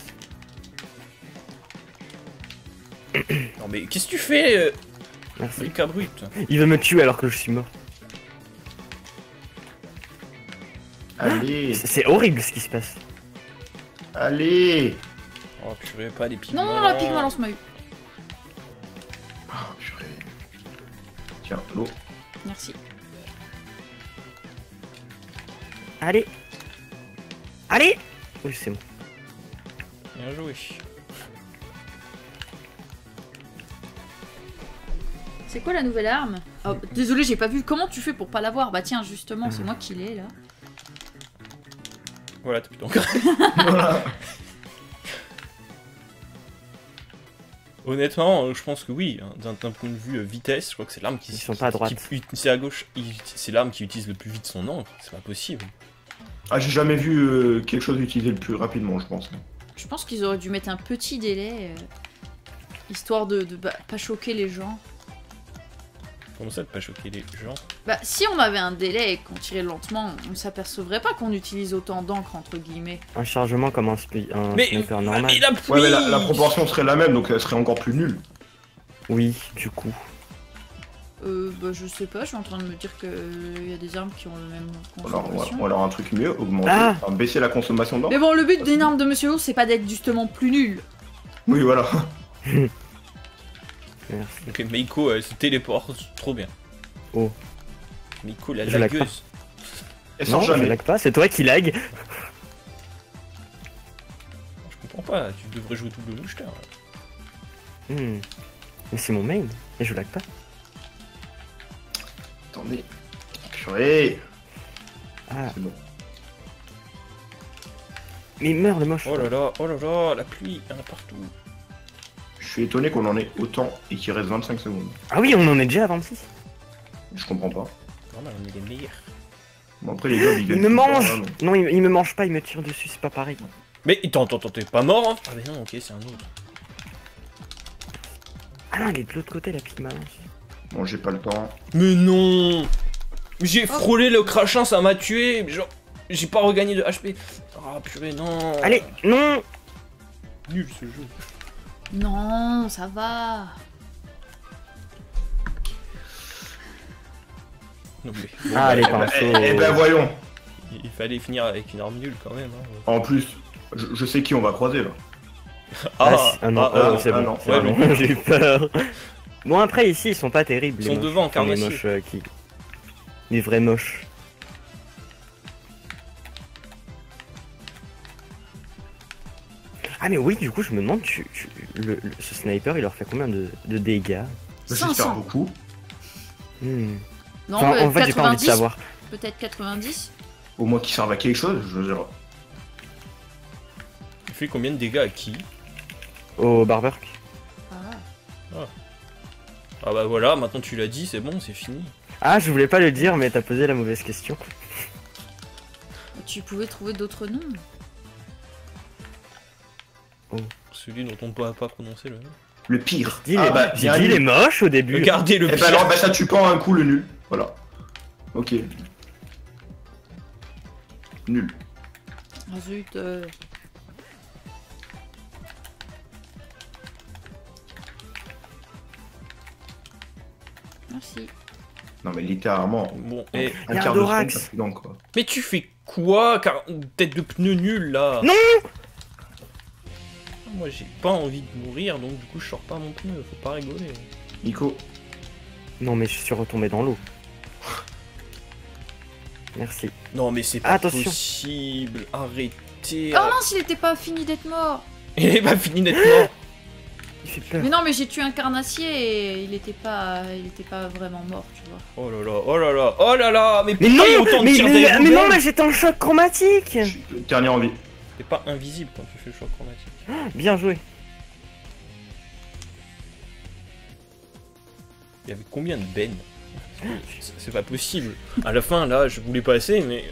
Non mais qu'est-ce que tu fais? Merci. Brut. Il veut me tuer alors que je suis mort. Allez. C'est horrible ce qui se passe. Allez. Oh purée, pas les pigments. Non, non, la pigmalance m'a eu. Oh purée. Tiens, l'eau. Merci. Allez! Allez! Oui, c'est bon. Bien joué. C'est quoi la nouvelle arme? Oh, désolé, j'ai pas vu. Comment tu fais pour pas l'avoir? Bah tiens, justement, mmh. c'est moi qui l'ai, là. Voilà, t'as plutôt encore. Voilà. Honnêtement, je pense que oui. D'un point de vue vitesse, je crois que c'est l'arme qui... Ils sont pas à droite. C'est à gauche. C'est l'arme qui utilise le plus vite son angle. C'est pas possible. Ah, j'ai jamais vu euh, quelque chose utilisé le plus rapidement, je pense. Je pense qu'ils auraient dû mettre un petit délai, euh, histoire de, de bah, pas choquer les gens. Comment ça, de pas choquer les gens? Bah, si on avait un délai et qu'on tirait lentement, on s'apercevrait pas qu'on utilise autant d'encre, entre guillemets. Un chargement comme un, un mais, sniper mais normal. Mais la, ouais, mais la, la proportion serait la même, donc elle serait encore plus nulle. Oui, du coup. Euh, bah, je sais pas, je suis en train de me dire qu'il euh, y a des armes qui ont le même consommation. Ou alors un truc mieux, augmenter, ah enfin, baisser la consommation d'armes. Mais bon, le but d'une arme de Monsieur Ours, c'est pas d'être justement plus nul. Oui, voilà. Merci. Ok, Meiko, elle se téléporte, trop bien. Oh. Meiko, la lagueuse. Elle sort jamais. Je lag pas, c'est toi qui lag. Je comprends pas, tu devrais jouer double booster. Hmm. Mais c'est mon main, et je lag pas. Attendez. Purée. Ah. C'est bon. Mais meurt le moche. Oh là là, oh là là, la pluie, il y en a partout. Je suis étonné qu'on en ait autant et qu'il reste vingt-cinq secondes. Ah oui, on en est déjà à vingt-six. Je comprends pas. Non, mais on est les meilleurs. Bon, après, les gars, ils me mangent. Non, il, il me mange pas, il me tire dessus, c'est pas pareil. Mais attends, attends, t'es pas mort, hein. Ah, mais non, ok, c'est un autre. Ah non, il est de l'autre côté, la petite malance. Bon, j'ai pas le temps. Mais non, j'ai oh. frôlé le crachin, ça m'a tué. Genre, j'ai pas regagné de H P. Ah, oh, purée, non. Allez, non. Nul ce jeu. Non, ça va. Non, mais... ah, les pinceaux. Eh ben voyons. Il fallait finir avec une arme nulle quand même. Hein. En plus, je, je sais qui on va croiser là. Ah, ah, ah non, ah, ah, non c'est ah, bon. Ah, bon. Ouais, bon. J'ai eu peur. Bon après ici ils sont pas terribles. Ils sont les devant car les moches euh, qui... Les vrais moches. Ah mais oui, du coup je me demande, tu, tu, le, le, ce sniper il leur fait combien de, de dégâts? J'espère beaucoup. Hmm. Non, enfin, euh, en fait j'ai pas envie de savoir. Peut-être quatre-vingt-dix. Au moins qu'il serve à quelque chose, je veux dire. Il fait combien de dégâts à qui? Au barbare. Ah. ah. Ah bah voilà, maintenant tu l'as dit, c'est bon, c'est fini. Ah, je voulais pas le dire, mais t'as posé la mauvaise question. Tu pouvais trouver d'autres noms. Oh. Celui dont on ne pourra pas prononcer le nom. Le pire. J'ai dit, ah, les... Bah, j'ai dit les moches au début. Regardez le Et pire. Bah alors, bah ça tu prends un coup le nul. Voilà. Ok. Nul. Ensuite... Euh... Merci. Non mais littéralement. Bon, et un quart de seconde, ça fait long, quoi. Mais tu fais quoi, car tête de pneu nul là? Non. Moi j'ai pas envie de mourir, donc du coup je sors pas mon pneu, faut pas rigoler. Nico. Non mais je suis retombé dans l'eau. Merci. Non mais c'est pas Attention. possible, arrêtez. Oh non, s'il était pas fini d'être mort. Il est pas fini d'être mort. Mais non, mais j'ai tué un carnassier et il était pas, il était pas vraiment mort, tu vois. Oh là là, oh là là, oh là là, mais, mais non, autant mais, de mais, mais, mais non, mais j'étais en choc chromatique. Dernière envie. T'es pas invisible quand tu fais le choc chromatique. Bien joué. Il y avait combien de bennes? C'est pas possible. À la fin, là, je voulais passer, mais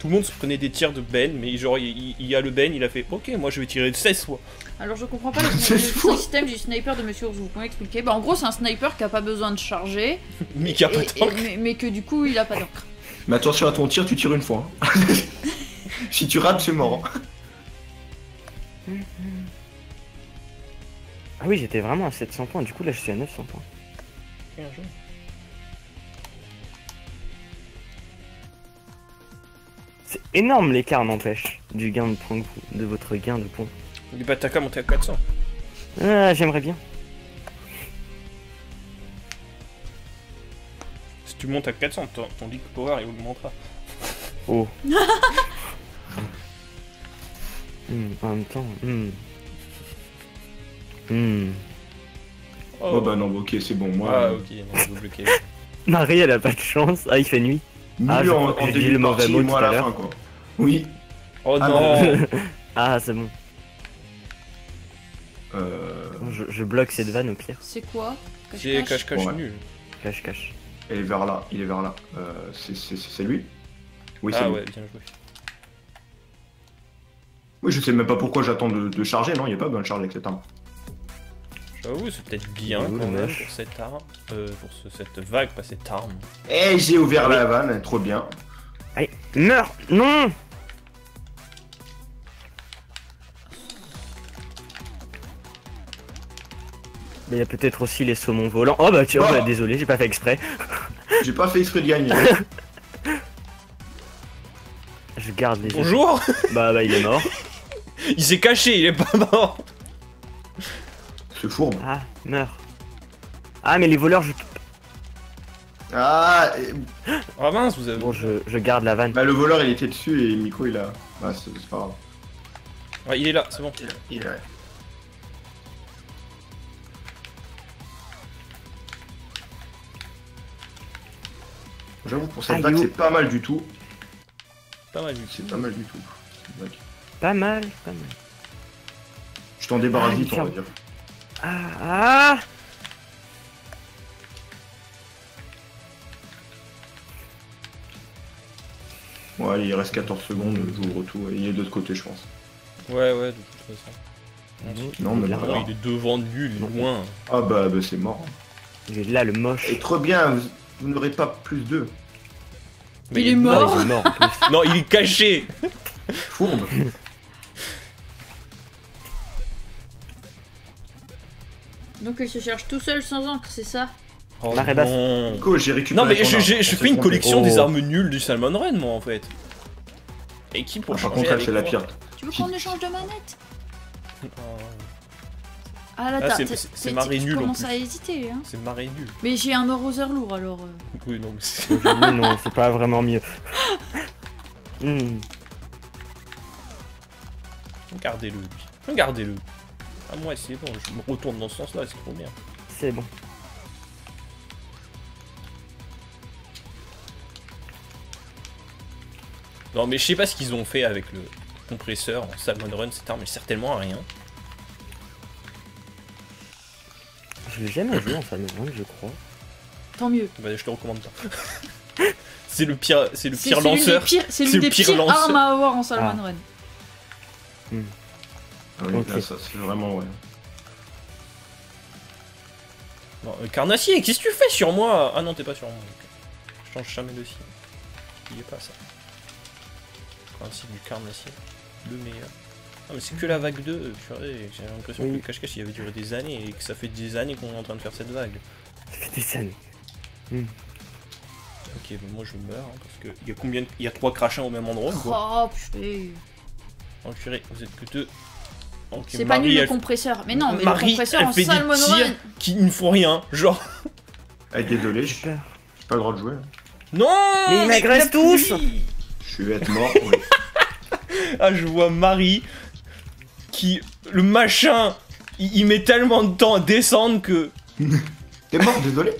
tout le monde se prenait des tirs de Ben, mais genre il, il y a le Ben, il a fait ok, moi je vais tirer de seize fois. Alors je comprends pas le, le système du sniper de Monsieur Ours, vous pouvez expliquer? Bah en gros c'est un sniper qui a pas besoin de charger, mais qui a pas d'encre. Mais, mais que du coup il a pas d'encre. Mais attention à ton tir, tu tires une fois. Hein. Si tu rates, c'est mort. Hein. Ah oui, j'étais vraiment à sept cents points, du coup là je suis à neuf cents points. Bien joué. C'est énorme l'écart, n'empêche, du gain de point de votre gain de pont. Du Bataka monté à quatre cents. Ah, j'aimerais bien. Si tu montes à quatre cents, ton, ton leak power il augmentera. Oh. mmh, en même temps. Mmh. Mmh. Oh. oh bah non, ok, c'est bon, moi. Ah, euh... ok, non, je vous bloquez. Marie, elle a pas de chance. Ah, il fait nuit. Ah, en, en début de partie, mot moi à la fin, quoi. Oui. Oh ah, non. Ah, c'est bon. Euh... Je, je bloque cette vanne au pire. C'est quoi? C'est cache-cache nul. Cache-cache. Il est vers là, il est vers là. Euh, c'est lui? Oui, c'est ah, lui. Ouais, bien joué. Oui, je sais même pas pourquoi j'attends de, de charger, non, il n'y a pas besoin de charger avec cette arme. J'avoue, c'est peut-être bien oui, quand même pour cette arme, euh, pour ce, cette vague, pas cette arme. Eh, j'ai ouvert oui. la vanne, trop bien. Allez, meurs, non. Mais il y a peut-être aussi les saumons volants. Oh bah tu vois, oh. bah, désolé, j'ai pas fait exprès. J'ai pas fait exprès de gagner. Je garde les... Bonjour. Bah bah il est mort. Il s'est caché, il est pas mort. C'est fourbe. Ah, meurs. Ah, mais les voleurs, je... Ah, et... oh, mince, vous avez... Bon, je, je garde la vanne. Bah, le voleur, il était dessus et Miko, il a... Bah, c'est pas grave. Ouais, il est là, c'est bon. Il, il est là. J'avoue, pour cette vague, c'est pas mal du tout. Pas mal du tout. C'est pas mal du tout. Pas mal, pas mal. Je t'en débarrasse vite, on va dire. Ah, ah. Ouais, il reste quatorze secondes, j'ouvre tout. Il est de l'autre côté, je pense. Ouais, ouais, de toute façon. On non, mais là, là. Il est devant lui, loin. Ah bah, bah c'est mort. Il est là, le moche. Et trop bien, vous, vous n'aurez pas plus d'eux. Mais il, il est mort. Non, il est, mort, non, il est caché. Fourbe. Donc il se cherche tout seul sans encre, c'est ça? Oh non. Cool, j'ai récupéré. Non mais je, je, je fais une collection oh. des armes nulles du Salmon Run, moi en fait. Et qui pour ah, changer? Par contre, c'est la pire. Tu veux qu'on échange de manette? Oh. Ah là, là c'est marée nulle. Je commence à hésiter. Hein. C'est marée nulle. Mais j'ai un arroseur lourd alors. Euh... Oui, non, mais c'est. Non, c'est pas vraiment mieux. mm. Regardez-le, lui. Regardez-le. Ah, moi, c'est bon, je me retourne dans ce sens-là, c'est trop bien. C'est bon. Non, mais je sais pas ce qu'ils ont fait avec le compresseur en Salmon Run, cette arme, elle sert tellement à rien. Je l'ai jamais joué en Salmon Run, je crois. Tant mieux. Bah, je te recommande pas. C'est le pire, c'est le pire lanceur. C'est l'une des pires armes à avoir en Salmon Run. Ah oui, okay. Là, ça c'est vraiment ouais. Non, euh, Carnassier, qu'est-ce que tu fais sur moi? Ah non, t'es pas sur moi. Donc. Je change jamais de signe. Il est pas ça. Le principe du Carnassier, le meilleur. Non mais c'est que la vague deux, purée, j'ai l'impression oui. que le cache-cache il avait duré des années et que ça fait des années qu'on est en train de faire cette vague. Ça fait des années. Mm. Ok, mais moi je meurs hein, parce que il y a combien de... Il y a trois crachins au même endroit. Oh putain. Enculé, vous êtes que deux. Okay, c'est pas nul le compresseur. Mais non, mais Marie, le compresseur en Salmon Run qui ne font rien, genre. Ah, désolé, j'ai pas le droit de jouer. Non. Mais ils m'agressent tous. Je vais être mort, oui. Ah, je vois Marie qui. Le machin, il, il met tellement de temps à descendre que. T'es mort, désolé.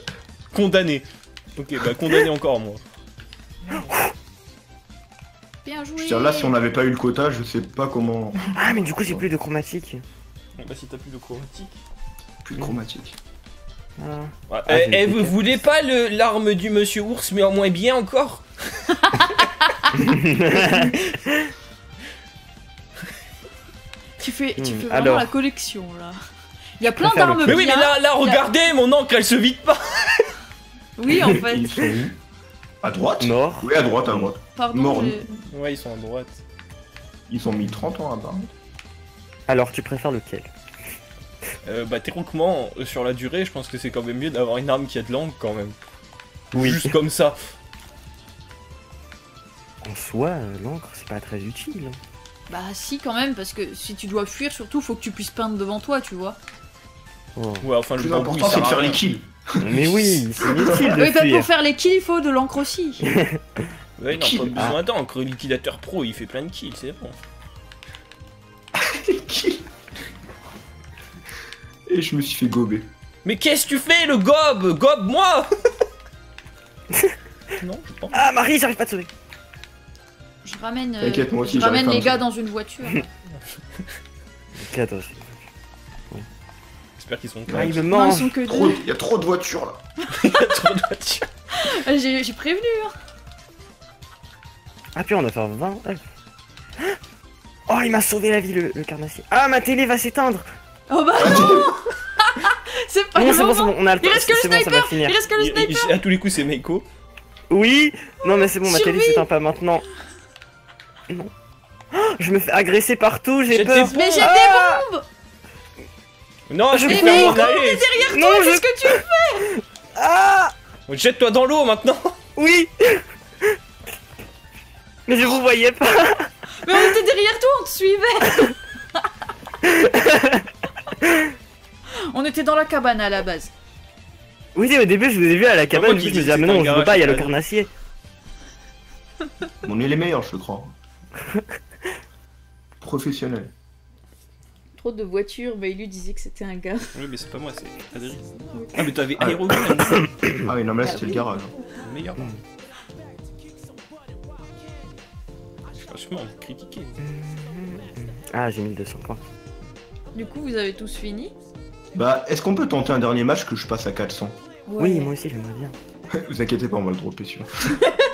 Condamné. Ok, bah condamné encore, moi. Bien joué. Je veux dire, là, si on n'avait pas eu le quota, je sais pas comment. Ah, mais du coup, j'ai ouais. plus de chromatique. Bah, si t'as plus de chromatique. Plus de chromatique. Ah. Ah, ah, eh, vous voulez pas l'arme du Monsieur Ours, mais en moins bien encore? Tu fais, tu fais vraiment alors... la collection là. Il y a plein d'armes bien. Mais oui, mais là, là regardez, la... mon encre elle se vide pas. Oui, en fait. Ils sont où? À droite? Nord. Oui, à droite, à droite. Pardon, Nord. Ouais, ils sont à droite. Ils ont mis trente ans à part. Alors, tu préfères lequel? euh, Bah, techniquement, sur la durée, je pense que c'est quand même mieux d'avoir une arme qui a de l'angle quand même. Oui. Juste comme ça. En soi, l'encre, c'est pas très utile. Bah si, quand même, parce que si tu dois fuir, surtout, faut que tu puisses peindre devant toi, tu vois. Oh. Ouais, enfin, le plus important, c'est de faire les kills. Mais oui, c'est utile. Mais bah, pour faire les kills, il faut de l'encre aussi. Ouais, non, pas besoin ah. d'encre. Le liquidateur pro, il fait plein de kills, c'est bon. Les kills. Et je me suis fait gober. Mais qu'est-ce que tu fais, le gobe? Gobe-moi. Non, je pense. Ah, Marie, j'arrive pas à te sauver. Je ramène, euh, aussi, je ramène les gars dans une voiture. Quatre aussi. J'espère qu'ils sont quatre. Il non, ils sont que trop, deux. Il y a trop de voitures là. Il y a trop de voitures. J'ai prévenu. Hein. Ah puis on a fait vingt. Oh il m'a sauvé la vie le, le carnassier. Ah ma télé va s'éteindre. Oh bah non. C'est pas grave. Bon, bon, il reste que le bon, sniper. Il reste que le il, sniper. À tous les coups c'est Meiko. Oui. Non mais c'est bon ma télé s'éteint pas maintenant. Non. Oh, je me fais agresser partout, j'ai peur. Mais j'ai ah des bombes. Non, je vais derrière non, toi, je... qu'est-ce que tu fais? Ah jette-toi dans l'eau maintenant. Oui. Mais je vous voyais pas. Mais on était derrière toi, on te suivait. On était dans la cabane à la base. Oui, au début, je vous ai vu à la cabane, je me disais, mais non, je veux pas, il y a le carnassier. On est les meilleurs, je crois. Professionnel. Trop de voitures, Meilu disait que c'était un gars. Oui, mais c'est pas moi, c'est Adrien. Ah, mais t'avais Aéro. Ah, oui, non, mais là c'était le garage. Le meilleur. Franchement, on me critiquait. Ah, j'ai mille deux cents points. Du coup, vous avez tous fini? Bah, est-ce qu'on peut tenter un dernier match que je passe à quatre cents? Oui, moi aussi, j'aimerais bien. Vous inquiétez pas, on va le dropper sûr.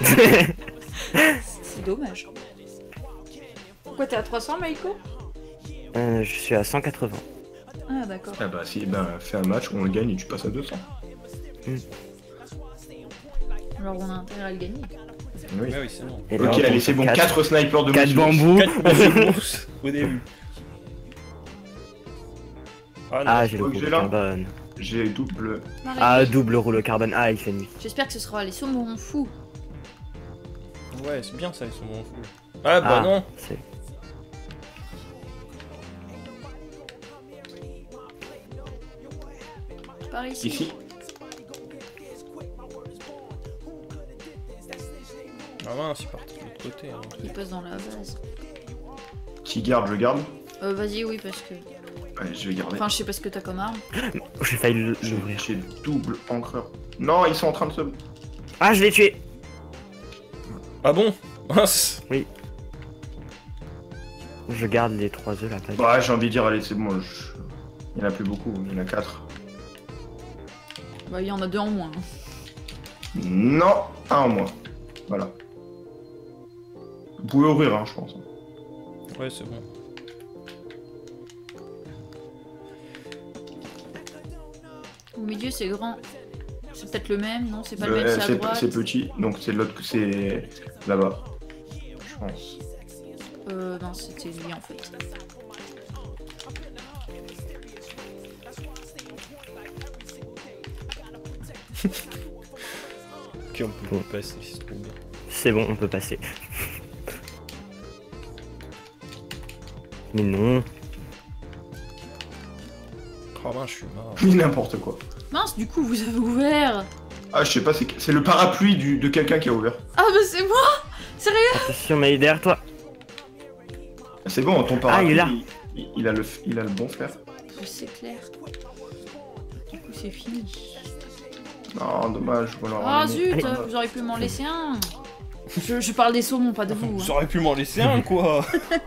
C'est dommage. Pourquoi t'es à trois cents, Meiko? euh, Je suis à cent quatre-vingts. Ah d'accord. Ah bah si, bah, fais un match où on le gagne et tu passes à deux cents. Mm. Alors on a intérêt à le gagner. Oui, oui c'est bon. Et ok, alors, allez, c'est bon, quatre snipers de quatre bambous. quatre bambous au début. Ah, ah j'ai le rouleau carbone. J'ai double... Marie. Ah, double rouleau carbone. Ah, il fait nuit. J'espère que ce sera les saumons fous. Ouais, c'est bien ça, les saumons fous. Ah bah ah, non. Par ici. Ici. Ah mince, il part de l'autre côté. Hein. Il passe dans la base. Qui garde, je garde euh, Vas-y, oui, parce que... Ouais, je vais garder. Enfin, je sais pas ce que t'as comme arme. J'ai failli l'ouvrir. J'ai double encreur. Non, ils sont en train de se... Ah, je l'ai tué. Ah bon? Mince. Oui. Je garde les trois œufs là. Bah, j'ai envie de dire, allez, c'est bon. Je... Il y en a plus beaucoup, il y en a quatre. Bah, il y en a deux en moins. Non, un en moins. Voilà. Vous pouvez ouvrir, hein, je pense. Ouais, c'est bon. Au milieu, c'est grand. C'est peut-être le même, non? C'est pas le même, c'est à droite. C'est petit, donc c'est l'autre, c'est là-bas. Je pense. Euh, non, c'était lui en fait. Ok, on peut bon. passer, si c'est trop bien. C'est bon, on peut passer. Mais non. Oh mince, je suis mort. Mais n'importe quoi. Mince, du coup, vous avez ouvert. Ah, je sais pas, c'est le parapluie du... de quelqu'un qui a ouvert. Ah, bah c'est moi. Sérieux? Attention, mais il est derrière toi. C'est bon, ton parapluie. Ah, il est là. Il, il, a, le... il a le bon fer. C'est clair. Du coup, c'est fini. Non, dommage. Ah, zut, vous auriez pu m'en laisser un. Je, je parle des saumons, pas de vous. Vous hein. auriez pu m'en laisser un, quoi.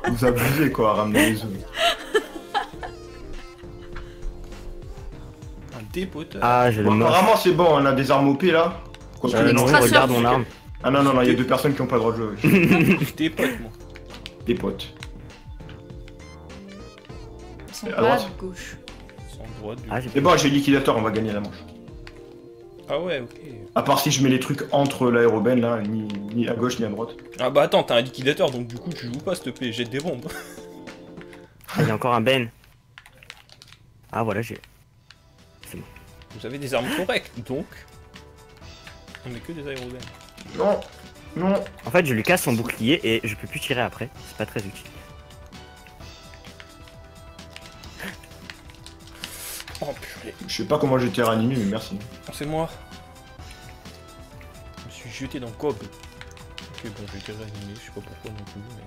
Vous abusez, quoi, à ramener les œufs. Un dépoteur. Ah, j'ai bon, le Apparemment, c'est bon, on a des armes O P là. Quoi que euh, non, regarde mon arme. Ah non, non, non, il y a deux personnes qui ont pas le droit de jouer. Des potes, moi. Des potes. Ils sont à droite. Gauche. Ils sont droite. Du... Ah, c'est bon, j'ai liquidateur, on va gagner la manche. Ah ouais, ok. À part si je mets les trucs entre l'aérobène là, ni, ni à gauche ni à droite. Ah bah attends, t'as un liquidateur donc du coup tu joues pas s'il te plaît, jette des bombes. Il y a encore un ben. Ah voilà, j'ai... C'est bon. Vous avez des armes correctes donc. On n'est que des aérobènes. Non, non. En fait je lui casse son bouclier et je peux plus tirer après, c'est pas très utile. Oh purée. Je sais pas comment j'étais ranimé mais merci. C'est moi. Je me suis jeté dans le cob. Ok bon j'étais ranimé, je sais pas pourquoi non plus mais...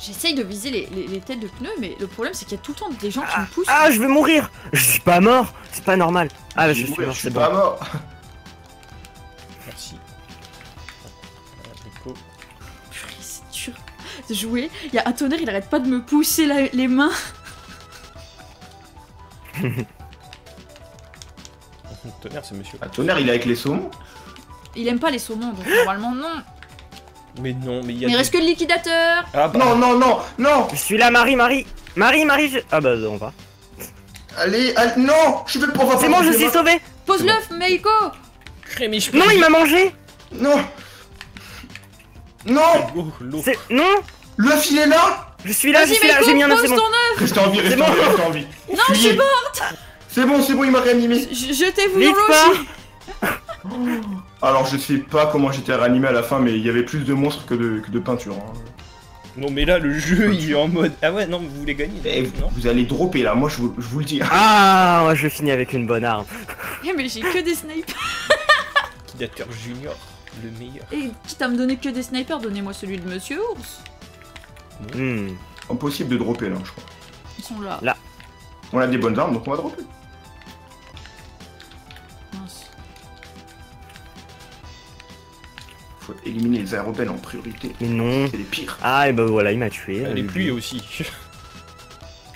J'essaye de viser les, les, les têtes de pneus mais le problème c'est qu'il y a tout le temps des gens ah, qui me poussent. Ah je vais mourir. Je suis pas mort. C'est pas normal. Ah bah je, je suis mourir, mort, c'est bon. Je suis pas mort. Merci. Purée c'est dur de jouer. Il y a un tonnerre, il arrête pas de me pousser la, les mains. Tonnerre, c'est monsieur. Ah, Tonnerre, il est avec les saumons. Il aime pas les saumons, donc normalement non. Mais non, mais il y a. Mais des... reste que le liquidateur. Ah bah... Non, non, non, non. Je suis là, Marie, Marie, Marie, Marie. Je... Ah bah on va. Allez, allez, non, je vais le provoquer. C'est bon, je suis sauvé. Pose l'œuf, bon. Meiko. Crémiche. Non, il m'a mangé. Non. Non. C'est non. L'œuf, il est là. Je suis là, je suis là, j'ai mis un œuf, c'est bon. Reste en vie, reste en vie, reste en vie. Non, je suis morte. C'est bon, c'est bon, il m'a réanimé. Jetez-vous dans l'eau. Alors, je sais pas comment j'étais réanimé à la fin, mais il y avait plus de monstres que de, que de peinture. Hein. Non, mais là, le jeu, il est en mode... Ah ouais, non, vous voulez gagner. Eh, non vous allez dropper, là, moi, je vous, je vous le dis. Ah, moi, je finis avec une bonne arme. Yeah, mais j'ai que des snipers. Liquidateur junior, le meilleur. Et quitte à me donner que des snipers, donnez-moi celui de Monsieur Ours. Mmh. Impossible de dropper, là, je crois. Ils sont là. Là. On a des bonnes armes, donc on va dropper. Faut éliminer les aérobènes en priorité. Mais non. C'est les pires. Ah, et bah ben voilà, il m'a tué. Ah, les pluies aussi.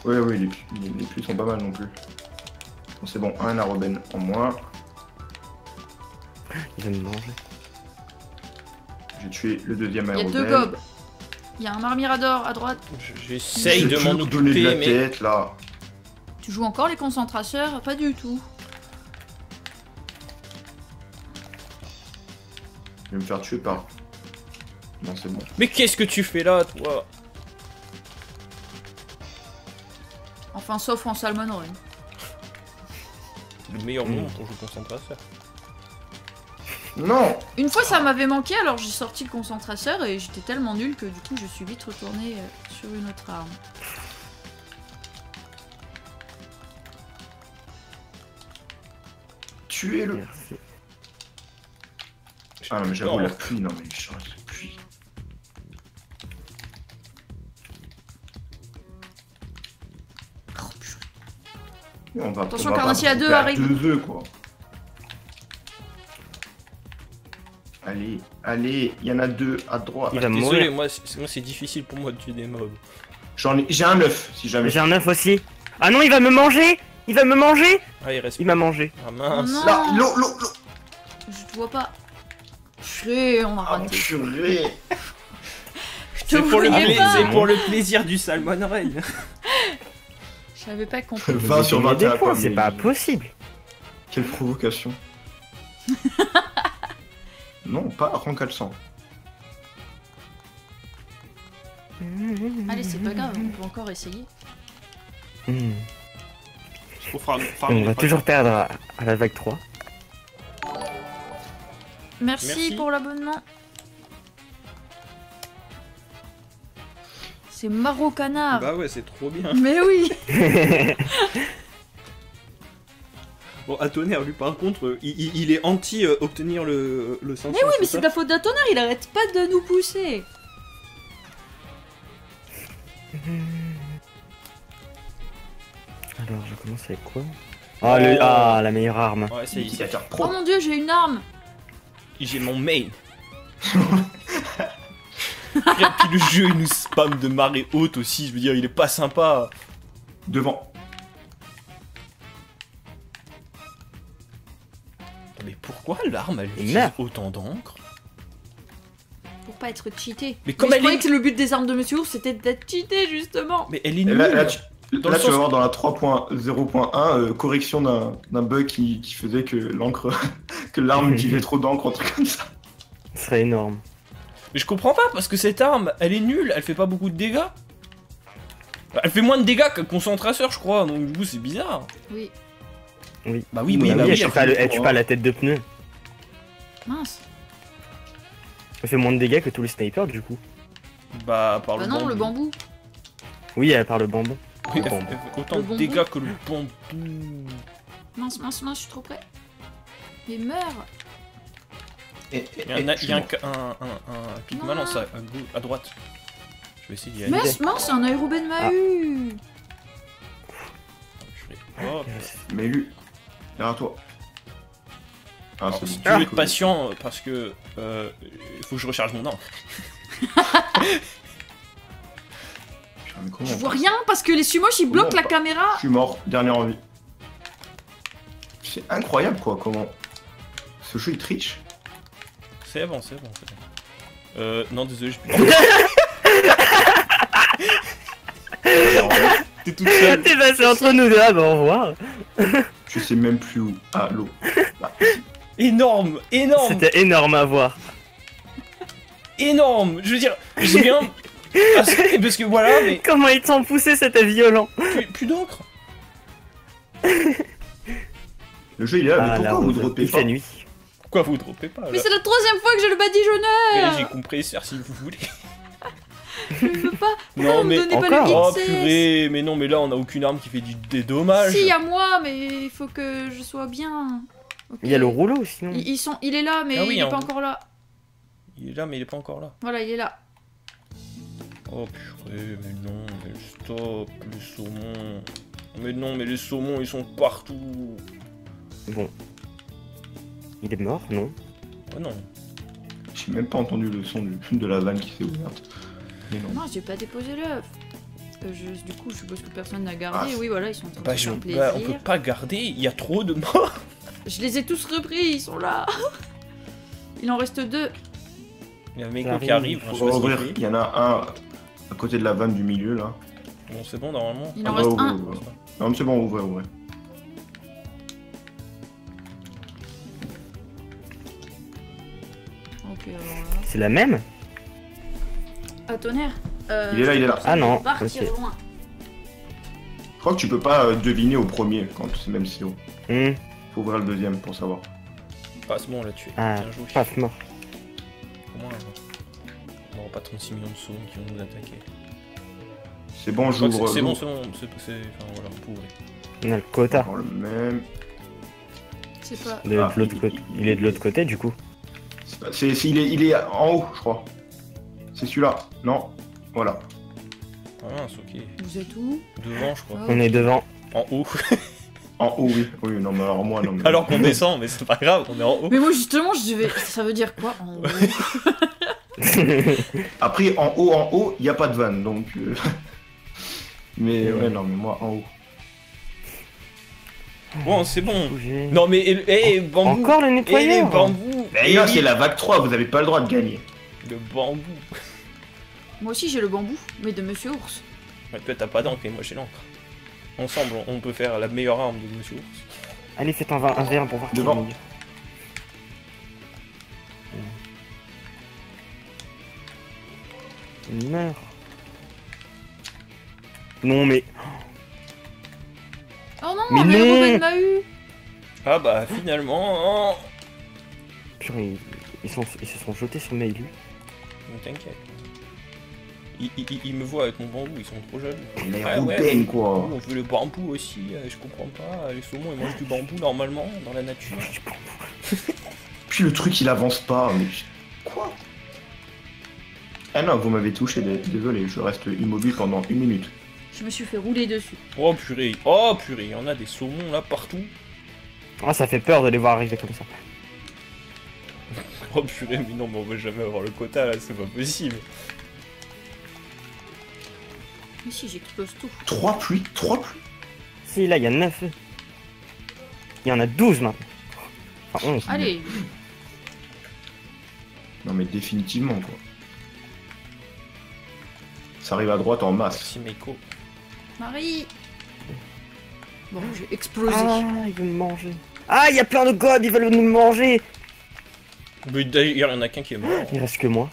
Ouais, ouais, les, les, les pluies sont pas mal non plus. Bon, c'est bon, un aérobène en moins. Il va me manger. J'ai tué le deuxième aérobène. Il y a deux gobes. Il y a un armirador à droite. J'essaye de m'en occuper, de la mais... tête, là. Tu joues encore les concentrateurs? Pas du tout. Je vais me faire tuer par... Non, c'est bon. Mais qu'est-ce que tu fais là, toi? Enfin, sauf en Salmon Run. Le meilleur moment pour jouer concentrateur. Non. Une fois, ça m'avait manqué, alors j'ai sorti le concentrateur et j'étais tellement nul que du coup, je suis vite retourné sur une autre arme. Tuez-le. Ah non mais j'avoue la pluie, non mais je suis en pluie. Oh purée. On va, attention, Carnassier à deux arrive. Deux œufs quoi. Allez, allez, il y en a deux à droite. Il va mourir. Désolé, moi c'est difficile pour moi de tuer des mobs. J'en ai, j'ai un œuf si jamais. J'ai un œuf aussi. Ah non, il va me manger. Il va me manger. Ah il reste. Il m'a mangé. Ah mince. Oh, là, l'eau, l'eau, l'eau. Je te vois pas. Purée, on a raté. Ah, purée. C'est pour, pour le plaisir du Salmon Run. J'avais pas compris. vingt sur vingt-et-un points, c'est pas possible. Quelle provocation. Non, pas Rancalçant. Allez, c'est pas grave, on peut encore essayer. Mmh. Faut farm, farm, on va toujours perdre à, à la vague trois. Merci, Merci. pour l'abonnement. C'est Maro Canard. Bah ouais, c'est trop bien. Mais oui. Bon, à tonnerre, lui, par contre, il, il est anti euh, obtenir le, le cinq cents. Mais oui, mais c'est de la faute d'un tonnerre, il arrête pas de nous pousser. Alors, je commence avec quoi? Ah, oh, le... ah, la meilleure arme. Ouais, c'est ici. Oh mon dieu, j'ai une arme. J'ai mon mail. Puis le jeu, il nous spam de marée haute aussi, je veux dire, il est pas sympa. Devant. Mais pourquoi l'arme, elle utilise autant d'encre? Pour pas être cheatée. Mais comme mais elle je est... croyais que le but des armes de Monsieur Ours, c'était d'être cheatée, justement. Mais elle est nulle. Là, là, tu... Dans là, tu vas voir dans la trois point zéro point un, euh, correction d'un bug qui, qui faisait que l'encre, que l'arme utilisait trop d'encre, un truc comme ça. Ce serait énorme. Mais je comprends pas, parce que cette arme, elle est nulle, elle fait pas beaucoup de dégâts. Elle fait moins de dégâts qu'un concentrateur, je crois, donc du coup, c'est bizarre. Oui. Oui. Bah oui, oui, bah, bah, oui, elle, elle, pas le, elle tue pas la tête de pneu. Mince. Elle fait moins de dégâts que tous les snipers, du coup. Bah, par bah le non, bambou. le bambou. Oui, elle par le bambou. Oui, elle fait autant de dégâts que le bambou. Mince, mince, mince, je suis trop près. Mais meurs. Il y a, et, y a un, un, un pic malin ça, à, à droite. Je vais essayer d'y aller. Mince, mince, un aérobé de Mahu. Oh, mais lui, derrière toi. Ah, alors, si tu veux être patient, parce que il euh, faut que je recharge mon arme. Je vois rien parce que les sumoches ils bloquent la caméra. Je suis mort, dernière envie. C'est incroyable quoi, comment ce jeu il triche. C'est bon, c'est bon, c'est bon. Euh, non, désolé, je peux. T'es toute seule. T'es passé entre nous deux, ah bah au revoir. Je sais même plus où. Ah, l'eau. Bah. Énorme, énorme. C'était énorme à voir. Énorme, je veux dire, j'ai bien. Parce que, parce que voilà, mais... Comment ils t'ont poussé, c'était violent. Plus, plus d'encre. Le jeu il est là, ah, mais pourquoi là, vous dropez pas nuit. Pourquoi vous dropez pas là. Mais c'est la troisième fois que j'ai le badigeonneur. J'ai compris, sœur, si vous voulez. Je veux pas. Non, non mais me encore. Pas le oh purée, mais non mais là on a aucune arme qui fait du... des dommages. Si, à moi, mais il faut que je sois bien. Okay. Il y a le rouleau sinon. Ils, ils sont... Il est là, mais ah oui, il est pas encore là. Il est là, mais il est pas encore là. Voilà, il est là. Oh purée, mais non, mais stop, les saumons. Mais non, mais les saumons, ils sont partout. Bon. Il est mort, non? Oh non. J'ai même pas entendu le son du de la vanne qui s'est ouverte. Mais non, non j'ai pas déposé l'œuf. Euh, du coup, je suppose que personne n'a gardé. Ah, oui, voilà, ils sont en train bah, de je, plaisir. Bah, on peut pas garder, il y a trop de morts. Je les ai tous repris, ils sont là. Il en reste deux. Il y a Meiko qui arrive. Hein, oh, oh, il y en a un... à côté de la vanne du milieu là. Bon c'est bon normalement. Il en ah, reste ouais, un. Ouais, ouais. Non c'est bon ouvrez ouvrez. Ok alors. Là... C'est la même? Ah tonnerre. Euh, il est là il est là. Ah non. Okay. Loin. Je crois que tu peux pas deviner au premier quand c'est même si haut. Mm. Faut ouvrir le deuxième pour savoir. Passe bon on l'a tué. Ah, bien joué. Passe mort. Comment là, on n'aura pas trente-six millions de saumons qui vont nous attaquer. C'est bon, j'ouvre. C'est bon, c'est bon, c'est... Enfin, voilà, on peut ouvrir. On a le quota. On prend le même. C'est pas... De, ah, de l'autre il, côté. Il, il est de l'autre côté du coup. C'est pas... c'est, c'est, il, est, il est en haut, je crois. C'est celui-là. Non. Voilà. Ah, c'est ok. Vous êtes où? Devant, je crois. Ah, on est devant. En haut. En haut, oui. Oui, non, mais alors moi, non. Mais... alors qu'on descend, mais c'est pas grave, on est en haut. Mais moi, justement, je vais. Ça veut dire quoi en haut? Après, en haut, en haut, il n'y a pas de vanne, donc. Euh... Mais ouais, non, mais moi, en haut. Bon, c'est bon. Non, mais. Eh, eh, bambou. Encore le nettoyer. Eh, bambou. D'ailleurs, c'est la vague trois, vous n'avez pas le droit de gagner. Le bambou. Moi aussi, j'ai le bambou, mais de Monsieur Ours. Mais toi, t'as pas d'encre, et moi, j'ai l'encre. Ensemble, on peut faire la meilleure arme de Monsieur Ours. Allez, faites un verre pour voir qui gagne. Il meurt. Non, mais... oh non, mais, mais non. Robin m'a eu. Ah bah, finalement... oh. Purée, ils, sont, ils se sont jetés sur Meilu. Ne t'inquiète. Ils, ils, ils me voient avec mon bambou, ils sont trop jeunes. Mais ah ouais, ouais, quoi. On veut le bambou aussi, je comprends pas. Les saumons ils mangent du bambou normalement dans la nature. Puis le truc il avance pas, mais quoi? Ah non, vous m'avez touché, désolé, je reste immobile pendant une minute. Je me suis fait rouler dessus. Oh purée, oh purée, il y en a des saumons là partout. Ah, ça fait peur de les voir arriver comme ça. Oh purée, mais non, mais on va jamais avoir le quota là, c'est pas possible. Mais si, j'explose tout. trois pluies, trois pluies. Si, là, il y a neuf. Il y en a douze maintenant. Enfin, onze. Allez. Non, mais définitivement, quoi. Ça arrive à droite en masse. Merci, Meiko. Marie. Bon, j'ai explosé. Ah, ils veulent me manger. Ah, il y a plein de godes, ils veulent nous manger. Mais d'ailleurs, il y en a qu'un qui est mort. Il reste que moi.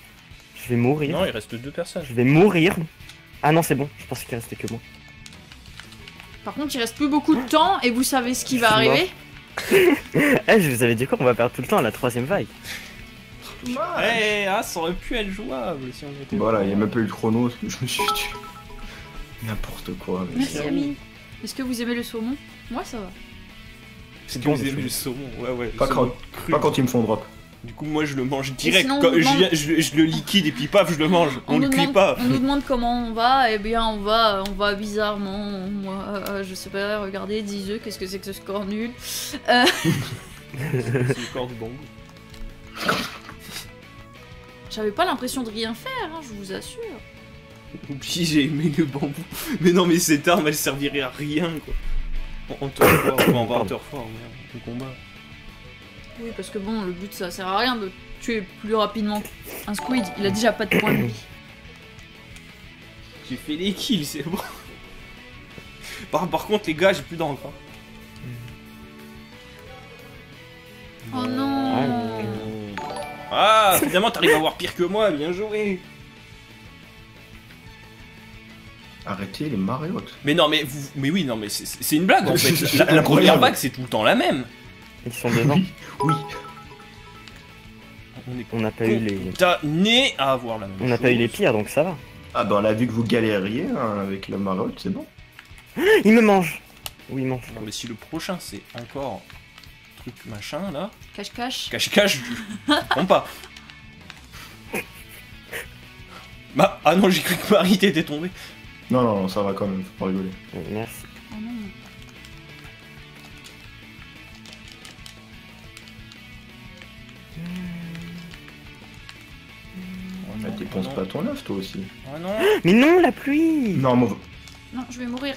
Je vais mourir. Non, il reste deux personnes. Je vais mourir. Ah non, c'est bon, je pensais qu'il restait que moi. Par contre, il reste plus beaucoup de temps et vous savez ce qui va arriver. Eh, je vous avais dit quoi, on va perdre tout le temps à la troisième vague. Eh, hey, ah, ça aurait pu être jouable si on était... voilà, il n'y a même pas eu le chrono, parce que je me suis tué. N'importe quoi. Mais... merci, ami. Est-ce que vous aimez le saumon? Moi, ça va. C'est que vous aimez le saumon, ouais, ouais. Pas, saumon cru. Pas quand ils me font drop. Du coup, moi je le mange direct, sinon, demande... je, je, je le liquide et puis paf, je le mange, on, on le cuit demande, pas. On nous demande comment on va, et eh bien on va, on va bizarrement, moi, euh, je sais pas, regardez, dix œufs, qu'est-ce que c'est que ce score nul euh... c'est le score du bambou. J'avais pas l'impression de rien faire, hein, je vous assure. Oublie, j'ai aimé le bambou. Mais non, mais cette arme elle servirait à rien, quoi. On te refort, on va en te refort, merde, au combat. Oui, parce que bon, le but ça sert à rien de tuer plus rapidement un squid, il a déjà pas de points de vie. J'ai fait les kills, c'est bon. Par, par contre, les gars, j'ai plus d'encre. Hein. Oh non! Ah, finalement, t'arrives à voir pire que moi, bien joué! Arrêtez les mariottes. Mais non, mais, vous, mais oui, non, mais c'est une blague en fait. La, la première vague, c'est tout le temps la même. Ils sont devant. Oui, oui. On n'a pas eu les... né à avoir la même on n'a pas eu les pires, donc ça va. Ah bah on a vu que vous galériez hein, avec la marotte, c'est bon. Il me mange. Oui, il mange. Non, mais si le prochain, c'est encore... truc machin, là... cache-cache. Cache-cache, je comprends pas. Bah, ah non, j'ai cru que Marie t'était tombée. Non, non, non, ça va quand même, faut pas rigoler. Merci. Oh non. Ça dépense pas ton œuf toi aussi. Oh non. Mais non, la pluie. Non, moi... non, je vais mourir.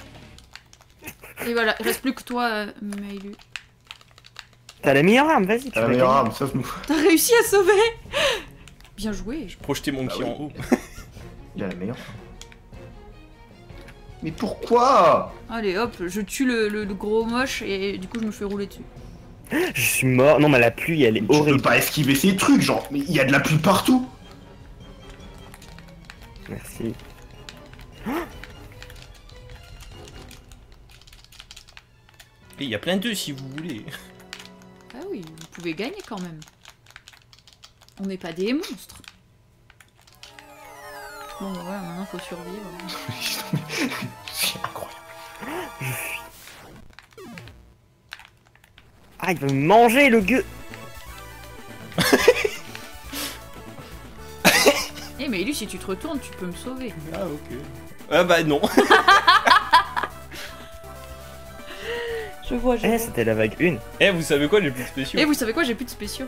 Et voilà, il reste plus que toi, euh, Meilu. T'as la meilleure arme, vas-y. T'as la meilleure arme, sauve-nous. T'as réussi à sauver. Bien joué. Je projetais mon pied en haut. Il a la meilleure. Mais pourquoi? Allez, hop, je tue le, le, le gros moche et du coup je me fais rouler dessus. Je suis mort. Non, mais la pluie, elle est mais horrible. Tu peux pas esquiver ces trucs, genre. Mais il y a de la pluie partout. Merci. Et il y a plein d'œufs si vous voulez. Ah oui, vous pouvez gagner quand même. On n'est pas des monstres. Bon bah voilà, maintenant faut survivre. C'est incroyable. Ah, il veut me manger, le gueux. Eh hey, mais lui, si tu te retournes, tu peux me sauver. Ah, ok. Ah bah non. Je vois, je vois. Eh, c'était la vague un. Eh, vous savez quoi, j'ai plus de spéciaux. Eh, vous savez quoi, j'ai plus de spéciaux.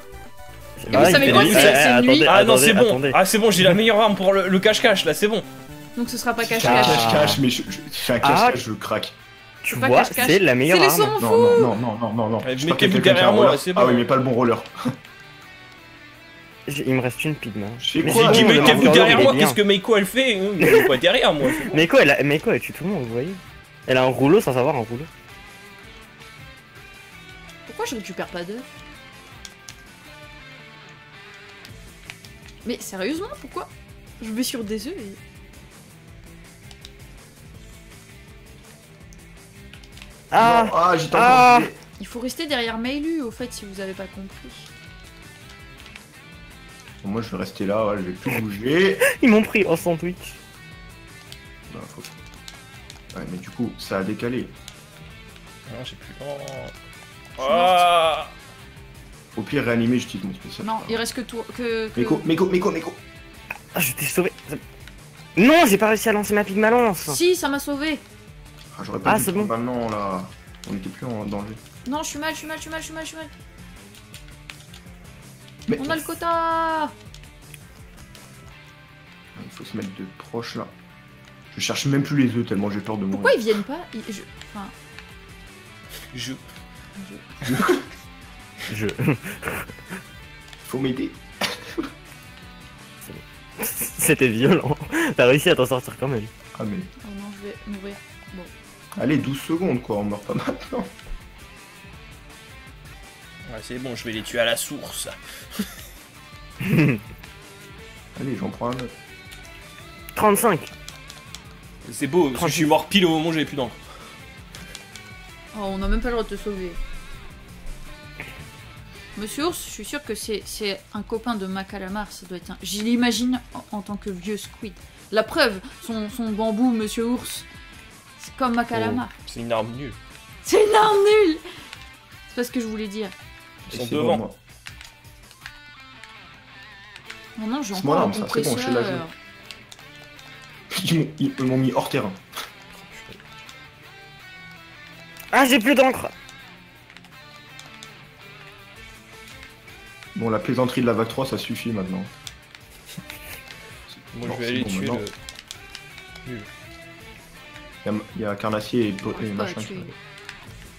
Et vous savez quoi, c'est nuit. Ah non, c'est bon. Ah, c'est bon, j'ai la meilleure arme pour le cache-cache, là, c'est bon. Donc ce sera pas cache-cache. Cache-cache, mais je cache-cache, je craque. Tu vois, c'est la meilleure arme. C'est les sons fous. Non, non, non, non, non. Mettez-vous derrière moi, c'est bon. Ah oui, mais pas le bon roller. Il me reste une pigme. J'ai dit, mettez-vous derrière moi, qu'est-ce que Meiko elle fait? Elle est pas derrière moi. Meiko, elle tue tout le monde, vous voyez. Elle a un rouleau sans avoir un rouleau. Pourquoi je récupère pas d'œufs? Mais sérieusement, pourquoi? Je vais sur des œufs et... Ah, non, ah, j'ai ah. Il faut rester derrière Meilu, au fait, si vous avez pas compris. Moi, je vais rester là, ouais, je vais plus bouger. Ils m'ont pris en sandwich. Bah, faut... Ouais, mais du coup, ça a décalé. Non, j'ai plus... Oh. Ah. Au pire, réanimé, j'utilise mon spécial. Non, il reste que toi... Que, que... Meiko, Meiko, Meiko, Meiko. Ah, je t'ai sauvé. Non, j'ai pas réussi à lancer ma pigmalance. Si, ça m'a sauvé. Ah, j'aurais pas ah, c'est bon. Maintenant, là, on était plus en danger. Non, je suis mal, je suis mal, je suis mal, je suis mal, je suis mal. Mais... On a le quota. Il faut se mettre de proche, là. Je cherche même plus les œufs tellement j'ai peur de mourir. Pourquoi ils viennent pas? Ils... Je... Enfin... Je... Je... Je... Faut m'aider. C'était violent. T'as réussi à t'en sortir quand même. Ah mais... Oh non, je vais mourir. Bon. Allez, douze secondes quoi, on meurt pas maintenant. Ouais, c'est bon, je vais les tuer à la source. Allez, j'en prends un autre. trente-cinq. C'est beau, je suis mort pile au moment où j'avais plus d'encre. Oh, on a même pas le droit de te sauver. Monsieur Ours, je suis sûr que c'est un copain de Macalamar, ça doit être un... Je l'imagine en, en tant que vieux squid. La preuve, son, son bambou, Monsieur Ours, c'est comme Macalamar. Oh, c'est une arme nulle. C'est une arme nulle. C'est pas ce que je voulais dire. Ils sont devant moi. Non, non, j'ai encore un compresseur. Bon, je la ils m'ont mis hors terrain. Ah, j'ai plus d'encre. Bon, la plaisanterie de la vague trois, ça suffit maintenant. Moi, bon, je vais aller bon, tuer maintenant. Le... Il y, y a Carnassier et, po et machin. Tuer.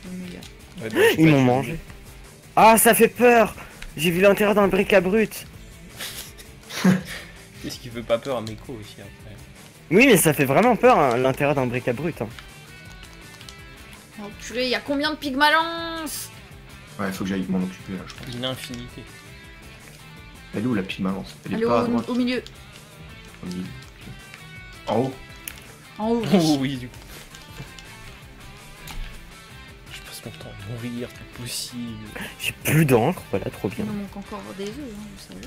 Qui... Ouais, donc, ils m'ont mangé. Ah, ça fait peur. J'ai vu l'intérieur d'un bric-à-brut. Qu'est-ce qui veut pas peur à Meiko aussi après? Oui, mais ça fait vraiment peur, hein, l'intérieur d'un bric-à-brut. Hein. Oh purée, il y a combien de pygmalance? Ouais, faut que j'aille m'en occuper là, je crois. Une infinité. Elle est où la pygmalance? Elle, Elle est, est pas au, à droite. Au milieu. Au milieu. En haut. En haut, oui. Oh, oui, du coup. Je passe mon temps à mourir, c'est possible. J'ai plus d'encre, voilà, trop bien. Il manque encore des œufs, hein, vous savez.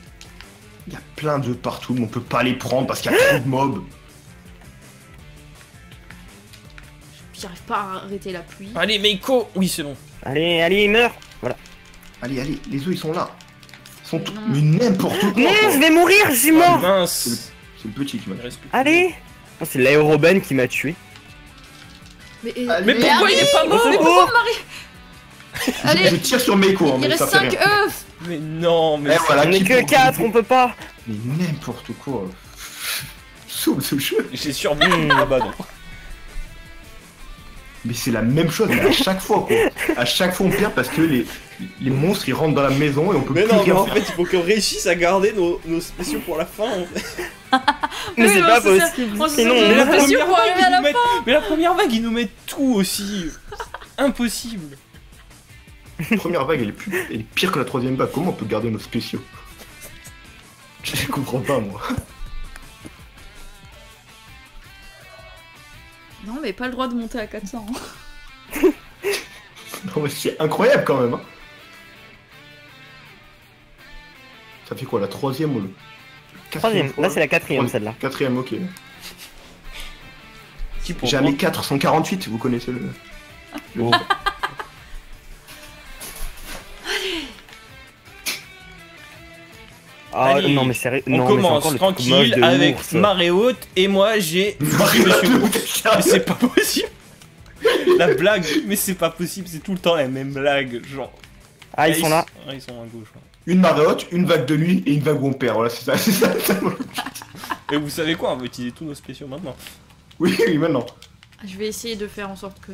Il y a plein d'œufs partout, mais on peut pas les prendre parce qu'il y a trop de mobs. J'arrive pas à arrêter la pluie. Allez, Meiko. Oui, c'est bon. Allez, allez, meurs. Voilà. Allez, allez, les œufs, ils sont là. Ils sont tout... Mais n'importe quoi. Non, je vais mourir, je suis mort. Mince. C'est le petit qui m'a tué. Allez. C'est l'aéroben qui m'a tué. Mais, euh, mais, mais pourquoi il est pas mort? Mais pourquoi Marie? Allez, je tire sur Meiko. Hein, il reste cinq œufs. Mais non, mais eh, voilà, on est que quatre, on peut pas. Mais n'importe quoi. Sauf ce jeu. J'ai survécu là-bas, non. Mais c'est la même chose à chaque fois quoi. À chaque fois on perd parce que les, les monstres ils rentrent dans la maison et on peut mais plus non, rien mais en faire. Fait il faut qu'on réussisse à garder nos, nos spéciaux pour la fin en fait. Mais c'est pas possible. Sinon on est spéciaux pour arriver à la fin. Mais la première vague ils nous mettent tout aussi. Impossible. La première vague elle est, plus, elle est pire que la troisième vague. Comment on peut garder nos spéciaux? Je comprends pas moi. Non mais pas le droit de monter à quatre cents. Hein. Non mais c'est incroyable quand même. Hein. Ça fait quoi la troisième ou le quatrième? Troisième. Là c'est la quatrième celle-là. Quatrième, ok. Jamais quatre cent quarante-huit, vous connaissez le. le... Ah allez, non mais sérieux, on non, commence mais tranquille avec ours. Marée haute et moi j'ai marqué Monsieur Ours. C'est pas possible. La blague, mais c'est pas possible, c'est tout le temps la même blague, genre. Ah ils, ils sont là. Ah ils sont à gauche. Là. Une marée haute, une vague de nuit et une vague où on perd, voilà c'est ça, c'est ça. Et vous savez quoi, on va utiliser tous nos spéciaux maintenant. Oui, oui maintenant. Je vais essayer de faire en sorte que...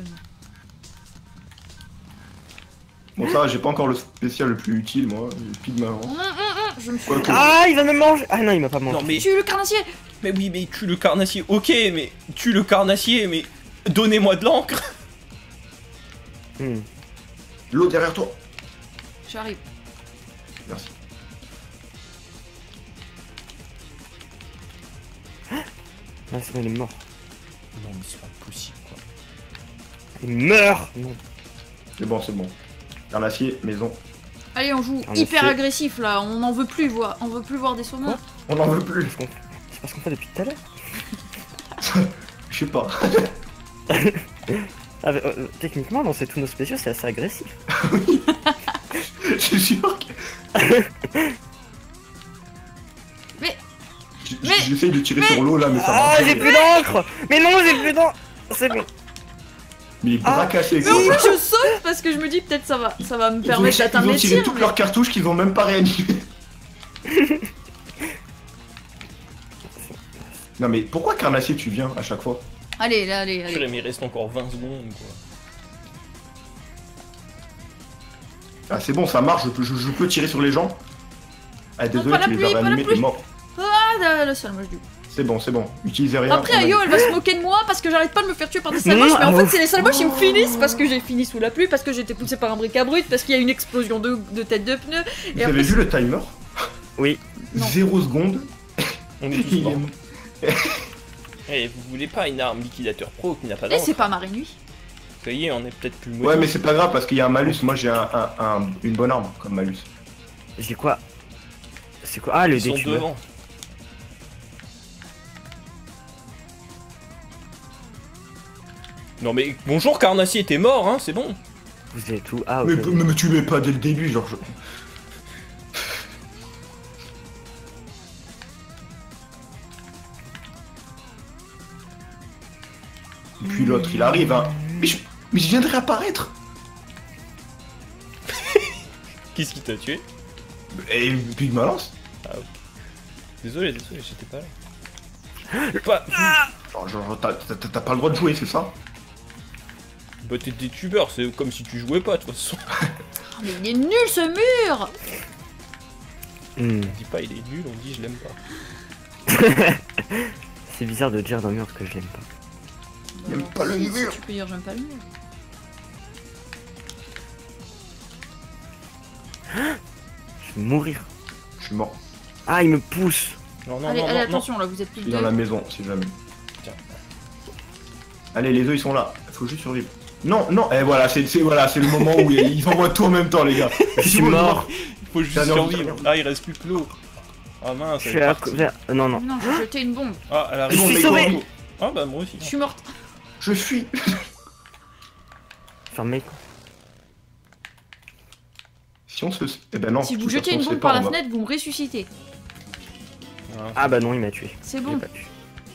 Bon ça j'ai pas encore le spécial le plus utile moi, j'ai pile marrant. Je me suis... okay. Ah il va me manger. Ah non il m'a pas mangé. Non, mais... Tue le carnassier. Mais oui mais tue le carnassier, ok mais tue le carnassier mais donnez-moi de l'encre. hmm. L'eau derrière toi. J'arrive. Merci. Ah c'est bon il est mort. Non mais c'est pas possible quoi. Il meurt. Non. C'est bon c'est bon. Dans l'acier, maison. Allez, on joue on hyper fait... agressif là, on n'en veut plus voir, on veut plus voir des saumons. On n'en veut plus. C'est parce qu'on fait depuis tout à l'heure. Je sais pas. Ah, mais, euh, techniquement, lancer tous nos spéciaux, c'est assez agressif. Je suis sûr que... mais... mais... J'essaye de tirer mais... sur l'eau là, mais ça marche. Ah, j'ai plus d'encre. Mais non, j'ai plus d'encre. C'est bon. Mais il ah, cassé, mais en plus je saute parce que je me dis peut-être ça va ça va me permettre d'atteindre les tirs. Ils ont tiré toutes mais... leurs cartouches qu'ils ont même pas réanimé. Non mais pourquoi carnassier tu viens à chaque fois? Allez là allez allez. Mais il reste encore vingt secondes quoi. Ah c'est bon ça marche, je peux, je, je peux tirer sur les gens. Ah désolé tu les as réanimés, t'es mort. Ah le seul moi je dis. C'est bon, c'est bon, utilisez rien. Après, Ayo, elle va se moquer de moi parce que j'arrête pas de me faire tuer par des salmoches. Mais en fait, c'est les salmoches qui me finissent parce que j'ai fini sous la pluie, parce que j'ai été poussé par un bric à brut, parce qu'il y a une explosion de, de tête de pneu. Et vous après, avez vu le timer? Oui. Non. Zéro seconde. On est tous morts. Eh, vous voulez pas une arme liquidateur pro qui n'a pas d'arme? Et c'est pas marée nuit. Ça y est, on est peut-être plus mauvais. Ouais, mais c'est pas grave parce qu'il y a un malus. Moi, j'ai un, un, un, une bonne arme comme malus. J'ai quoi? C'est quoi? Ah, le dé devant. Non mais bonjour carnassier, t'es mort hein, c'est bon. Vous êtes tout ah, okay. mais, mais tu mets pas dès le début genre je... Et puis l'autre il arrive hein. Mais je, mais je viens de réapparaître. Qu'est-ce qui t'a tué? Et puis il m'a lancé. Ah, okay. Désolé, désolé, j'étais pas là. Pas... Genre, genre t'as pas le droit de jouer, c'est ça? Bah t'es des tubeurs, c'est comme si tu jouais pas de toute façon. Oh, mais il est nul ce mur. mm. On dit pas il est nul, on dit je l'aime pas. C'est bizarre de dire d'un mur que je l'aime pas. Bah, j'aime pas si, le mur si tu peux dire j'aime pas le mur. Je vais mourir. Je suis mort. Ah il me pousse. Non, non, allez, non, allez non, attention non. Là vous êtes plus de... dans la maison si jamais. Tiens. Allez les deux ils sont là, faut juste survivre. Non, non, et voilà, c'est voilà, le moment où ils envoient tout en même temps, les gars. Je suis mort. Il faut juste survivre. Ah, il reste plus que l'eau. Ah mince, elle est partie. Non, non. Non, j'ai jeté une bombe. Ah, elle a réussi. Je suis sauvé. Ah bah moi aussi. Je suis morte. Je fuis. Fermez. Si on se... Eh ben non. Si vous jetez une bombe par la fenêtre, vous me ressuscitez. Ah bah non, il m'a tué. C'est bon.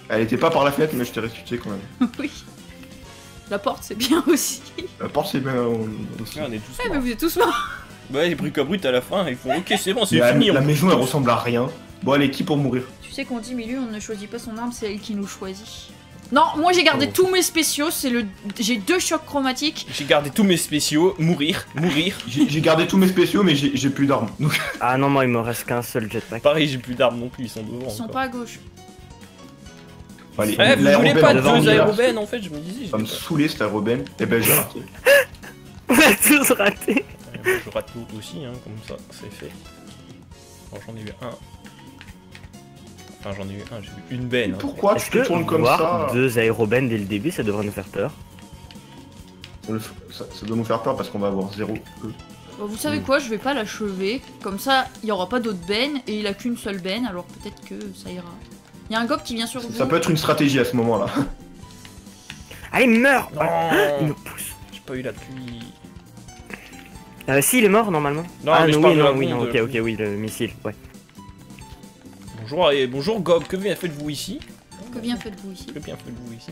Elle était pas par la fenêtre, mais je t'ai ressuscité quand même. Oui. La porte c'est bien aussi. La porte c'est bien aussi. Ouais, on est tous ouais, morts. Mais vous êtes tous morts. Bah les bric à brut à la fin, ils font ok c'est bon, c'est fini. La, la maison elle ressemble à rien. Bon allez, qui pour mourir? Tu sais qu'on dit milieu, on ne choisit pas son arme, c'est elle qui nous choisit. Non, moi j'ai gardé oh. tous mes spéciaux, c'est le... j'ai deux chocs chromatiques. J'ai gardé tous mes spéciaux, mourir, mourir. J'ai gardé tous mes spéciaux mais j'ai plus d'armes. Donc... Ah non, moi il me reste qu'un seul jetpack. Pareil, j'ai plus d'armes non plus, ils sont devant. Ils sont encore. Pas à gauche. Allez, eh, vous voulez pas deux aérobaines en fait, je me disais. Ça me saoulait cette aérobaine. Eh ben j'ai raté. On a tous raté. Ouais, je rate tout aussi, hein, comme ça, c'est fait. Bon, j'en ai eu un. Enfin, j'en ai eu un, j'ai eu une benne. Hein. Pourquoi tu te tournes comme ça? Deux aérobaines dès le début, ça devrait nous faire peur. Ça, ça doit nous faire peur parce qu'on va avoir zéro. Bon, vous savez quoi, je vais pas l'achever. Comme ça, il y aura pas d'autres bennes et il a qu'une seule benne, alors peut-être que ça ira. Y'a un gob qui vient sur vous. Ça peut être une stratégie à ce moment là. Allez, meurs! Non. Il me pousse. J'ai pas eu la pluie. Euh, si, il est mort normalement. Non, ah, mais non, je oui, non, oui, non, ok, ok, oui, le missile, ouais. Bonjour et bonjour Gob, que bien faites-vous ici? Que bien faites-vous ici? Que bien faites-vous ici?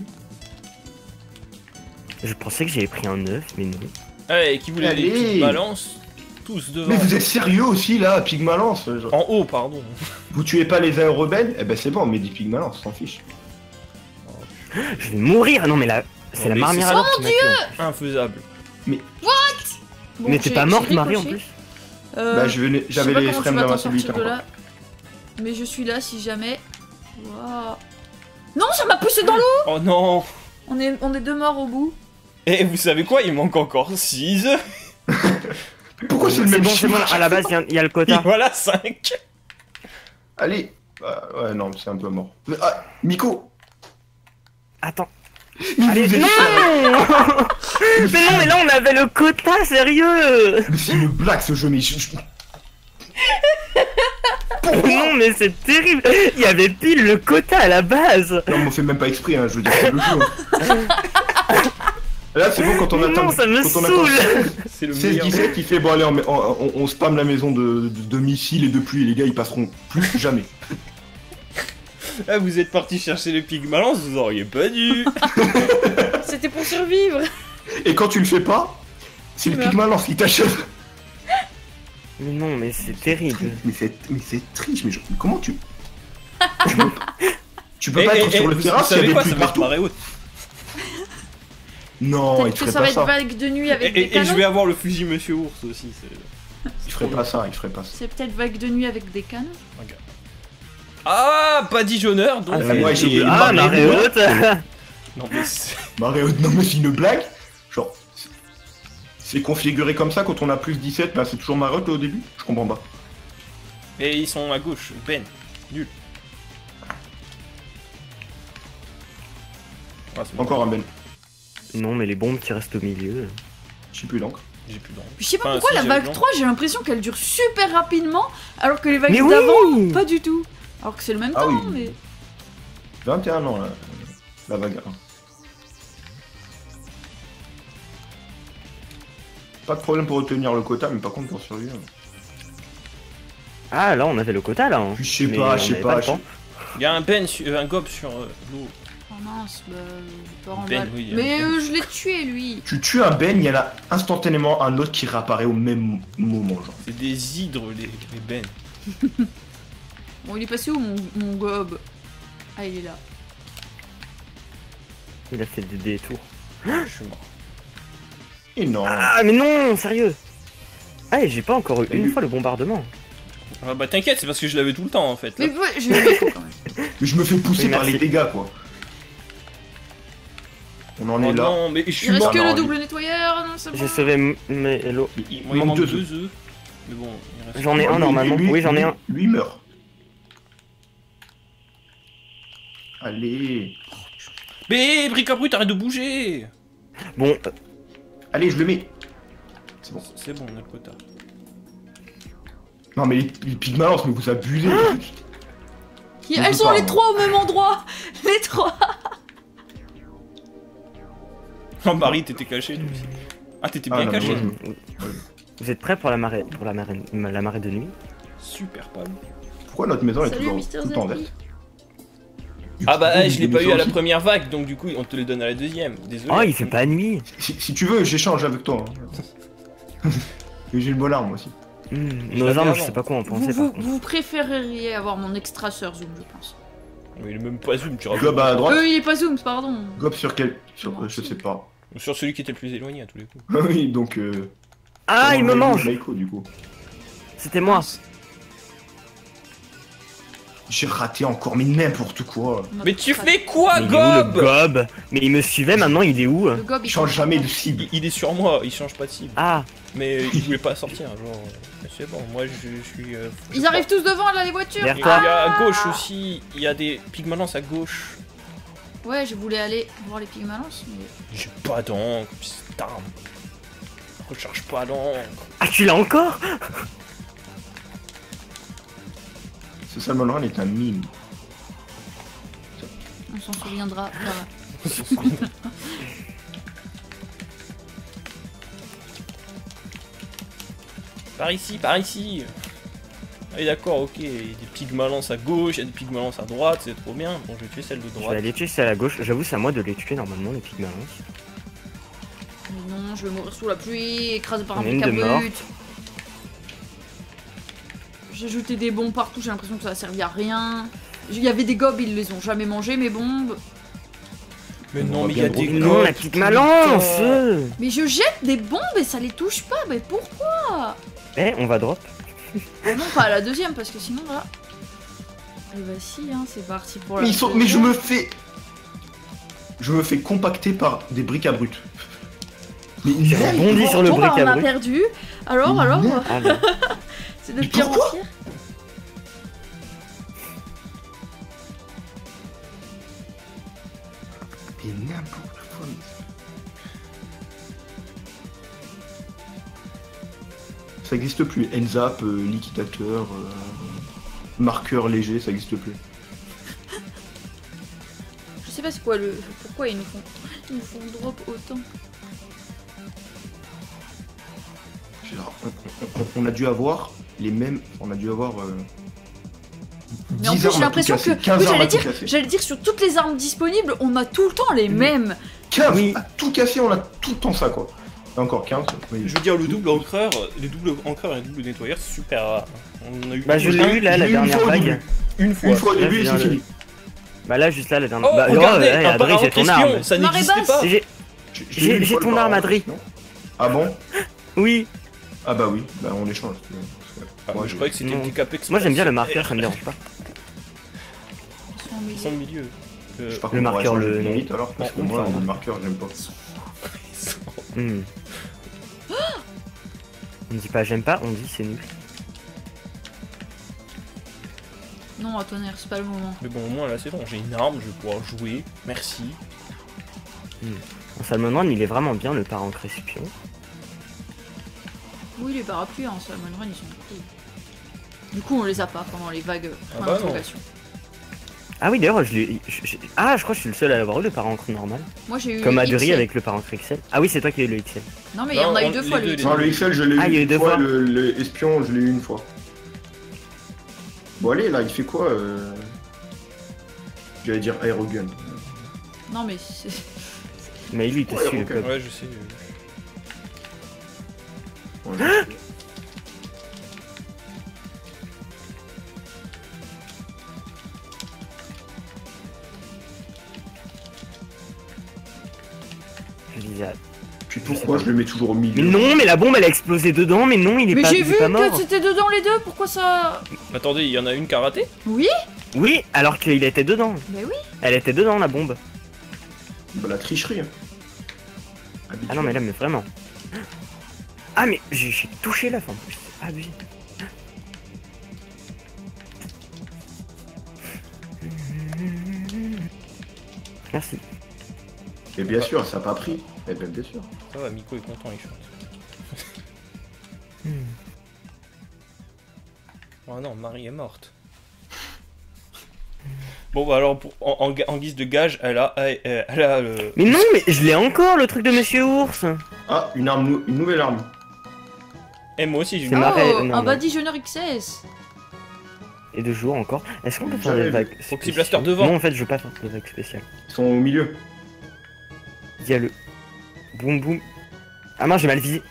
Je pensais que j'avais pris un œuf, mais non. Allez, qui voulait des Pygmalance? Tous devant. Mais vous êtes sérieux aussi là, Pygmalance? En haut, pardon. Vous tuez pas les aéros rebelles? Eh ben c'est bon, mais des Pygmalance, s'en fiche. Oh. Je vais mourir. Non mais là, c'est la marmire. Oh mon dieu! Infaisable. Mais. What? Bon, mais t'es pas morte Marie en plus? Euh, bah je venais, j'avais les frames d'avoir celui là. Mais je suis là si jamais. Wow. Non, ça m'a poussé dans l'eau. Oh non. On est, on est deux morts au bout. Et vous savez quoi? Il manque encore six. Pourquoi c'est le même bon, bon, à la base, il y, y a le quota. Et voilà, cinq. Allez. Euh, ouais, non, c'est un peu mort. Mais, ah, Miko. Attends. Il Allez, non mais non, mais là on avait le quota, sérieux. Mais c'est une blague ce jeu, mais je... Non mais c'est terrible. Il y avait pile le quota à la base. Non mais on fait même pas exprès, hein. Je veux dire c'est le jeu. Là c'est bon quand on attend... Non, ça me saoule. C'est le seize dix-sept qui fait, bon allez, on, on, on spamme la maison de, de, de missiles et de pluie et les gars ils passeront plus jamais. Ah, vous êtes parti chercher les Pygmalance, vous auriez pas dû. C'était pour survivre. Et quand tu le fais pas, c'est le Pygmalance qui t'achève. Mais non, mais c'est terrible. Mais c'est triche, mais je... comment tu... tu peux, tu peux et, pas et, être et, sur le terrain s'il y avait quoi, plus partout. Non, il ferait pas ça. Ça va être vague de nuit avec et, des et, canons. Et je vais avoir le fusil Monsieur Ours aussi. Il ferait pas ça, il ferait pas ça. C'est peut-être vague de nuit avec des canons. Okay. Ah, pas Dijonneur, donc... Ah, moi j'ai eu ah, marée haute. Non mais c'est... Marée haute, non mais c'est une blague. Genre... C'est configuré comme ça, quand on a plus dix-sept, bah c'est toujours marée haute au début. Je comprends pas. Et ils sont à gauche, Ben. Nul. Ah, encore bon. Un Ben. Non mais les bombes qui restent au milieu... J'ai plus d'encre. J'ai plus d'encre. Je sais pas enfin, pourquoi si la vague trois, j'ai l'impression qu'elle dure super rapidement, alors que les vagues oui d'avant, pas du tout. Alors que c'est le même ah temps, oui. Mais... vingt et un ans, là, la vague. Pas de problème pour obtenir le quota, mais par contre pour survivre. Ah, là, on avait le quota, là. Hein. Je sais pas, je sais pas. pas Il y a un Ben, un gob sur euh, l'eau. Oh mince, bah... Je pars en Ben, oui, mais euh, je l'ai tué, lui. Tu tues un Ben, il y en a instantanément un autre qui réapparaît au même moment, genre. C'est des hydres, les, les Ben. Bon, il est passé où mon, mon gob? Ah, il est là. Il a fait des détours. Je suis mort. Et non. Ah, mais non, sérieux. Ah, et j'ai pas encore eu une fois le bombardement. Ah, bah t'inquiète, c'est parce que je l'avais tout le temps en fait. Là. Mais ouais, je me fais, je me fais pousser par les dégâts quoi. On en oh, est là. Non, mais je suis mort. Il reste que le double nettoyeur, non, c'est bon. J'ai sauvé mes l'eau. Il manque deux œufs. Mais bon, j'en ai un normalement. Oui, j'en ai un. Lui meurt. Allez. Mais Bricabrut, arrête de bouger. Bon. Allez, je le mets. C'est bon. C'est bon, on a le quota. Non mais les, les Pygmalance, mais vous abusez. Ah Qui, elles sont pas, les hein. trois au même endroit. Les trois. Non, Marie, t'étais caché. Donc... Ah, t'étais bien ah, caché. Vous êtes prêts pour la marée, pour la marée, la marée de nuit? Super pâle. Pourquoi notre maison Salut, est toujours tout en verte? Ah bah ouais, je l'ai pas eu à la première vague, donc du coup on te le donne à la deuxième, désolé. Oh il fait pas nuit. Si, si tu veux j'échange avec toi. Hein. J'ai le bol arme aussi. Mmh, nos armes je sais pas quoi en penser. Vous, vous, vous préféreriez avoir mon extra sœur Zoom je pense. Mais il est même pas Zoom, tu racontes. Gob à droite. Euh il est pas Zoom, pardon. Gob sur quel sur, bon, je sais pas. Sur celui qui était le plus éloigné à tous les coups. Ah oui donc euh... Ah il me mange. C'était moi. J'ai raté encore, mais n'importe quoi. Mais tu fais quoi, mais Gob? Gob Mais il me suivait, maintenant il est où? Le Gob, il change jamais de cible. Il, il est sur moi, il change pas de cible. Ah. Mais il voulait pas sortir, genre... C'est bon, moi je, je suis... Euh, Ils je arrivent pas. tous devant, là, les voitures. Il y a à gauche aussi, il y a des Pygmalance à gauche. Ouais, je voulais aller voir les Pygmalance, mais... J'ai pas d'encre, putain. Recharge pas d'encre. Ah, tu l'as encore? Ce Salmon Run est un mime. On s'en souviendra. Voilà. Par ici, par ici. Ah oui, d'accord, ok, il y a des pigma lance à gauche, il y a des pigma lance à droite, c'est trop bien. Bon, je vais tuer celle de droite. Je vais aller tuer celle à gauche, j'avoue, c'est à moi de les tuer normalement, les pigma lance. Mais non, je vais mourir sous la pluie, écrasé par un mec à brut. J'ai jeté des bombes partout, j'ai l'impression que ça a servi à rien. Il y avait des gobes, ils les ont jamais mangés, mes bombes. Mais on non, mais il y a des non, la petite malance. Mais je jette des bombes et ça les touche pas, mais pourquoi? Eh, on va drop. Mais non, pas à la deuxième, parce que sinon, là... Eh bah si, hein, c'est parti pour la... Mais, ils sont... mais je me fais... Je me fais compacter par des briques à brut. Mais j'ai rebondi sur le bric à brut. On a perdu, alors, alors... C'est de pire en pire. Ça n'existe plus, N ZAP, euh, liquidateur, euh, marqueur léger, ça n'existe plus. Je sais pas c'est quoi le... Pourquoi ils nous font, ils nous font drop autant. Alors, on, on, on a dû avoir les mêmes... On a dû avoir... Euh, mais en plus j'ai l'impression que... Oui, j'allais dire, j'allais dire sur toutes les armes disponibles, on a tout le temps les mêmes. quinze, oui. À tout casser, on a tout le temps ça quoi. Encore quinze. Oui. Je veux dire, le double encreur, les doubles encreurs et les doubles nettoyeurs, c'est super rare. On a eu bah, je l'ai eu là, la dernière vague. Une fois, une fois au début, et c'est fini. Bah, là, juste là, la dernière. Oh, bah, regardez, oh, ouais, un Adri, j'ai ton arme. Ça n'existait pas. J'ai ton arme, Adri. Ah bon? Oui. Ah, bah oui, bah on échange. Ah, moi, je croyais que c'était une capex. Moi, j'aime bien le marqueur, ça me dérange pas. Ils sont au milieu. Le marqueur, le limite, alors, parce que moi, le marqueur, j'aime pas. Hmm. Oh on dit pas j'aime pas, on dit c'est nul. Non, attendez, c'est pas le moment. Mais bon, au moins là c'est bon, j'ai une arme, je vais pouvoir jouer, merci. Hmm. En Salmon Run, il est vraiment bien le parent récipient. Oui, les parapluies en Salmon Run, ils sont cool. Du coup, on les a pas pendant les vagues. Ah, bah ah oui, d'ailleurs, je, je, je Ah, je crois que je suis le seul à avoir eu le parencre normal. Moi j'ai eu comme Adri avec le parencre X L. Ah oui, c'est toi qui as eu le X L. Non, mais il y en a eu deux fois le X L. Non, le X L, je l'ai ah, eu, eu deux fois. fois. Le, le espion, je l'ai eu une fois. Bon, allez, là, il fait quoi euh... J'allais dire Aerogun. Non, mais c'est. Mais lui, il te suit le club. Ouais, je sais. Ouais, je sais. Puis pourquoi je le mets toujours au milieu? Mais non, mais la bombe elle a explosé dedans, mais non, il est mais pas mort. Mais j'ai vu que c'était dedans les deux, pourquoi ça... Attendez, il y en a une qui a raté? Oui. Oui, alors qu'il était dedans. Mais oui. Elle était dedans la bombe. Bah la tricherie. Hein. Ah non, mais là, mais vraiment. Ah mais j'ai touché la fin. Ah oui. Merci. Et bien sûr, ça n'a pas pris. Eh ben, bien sûr. Ça va, Miko est content, il chante. hmm. Oh non, Marie est morte. Bon, bah alors, pour, en, en, en guise de gage, elle a... Elle, elle a euh... Mais non, mais je l'ai encore, le truc de Monsieur Ours. Ah, une arme, une nouvelle arme. Et moi aussi, j'ai une arme. Oh, un badigeonneur X S. Et de jour encore. Est-ce qu'on peut faire des vagues spéciales? Faut que c'est blaster devant. Non, en fait, je veux pas faire des vagues spéciales. Ils sont au milieu. Il y a le... Boum boum. Ah non, j'ai mal visé.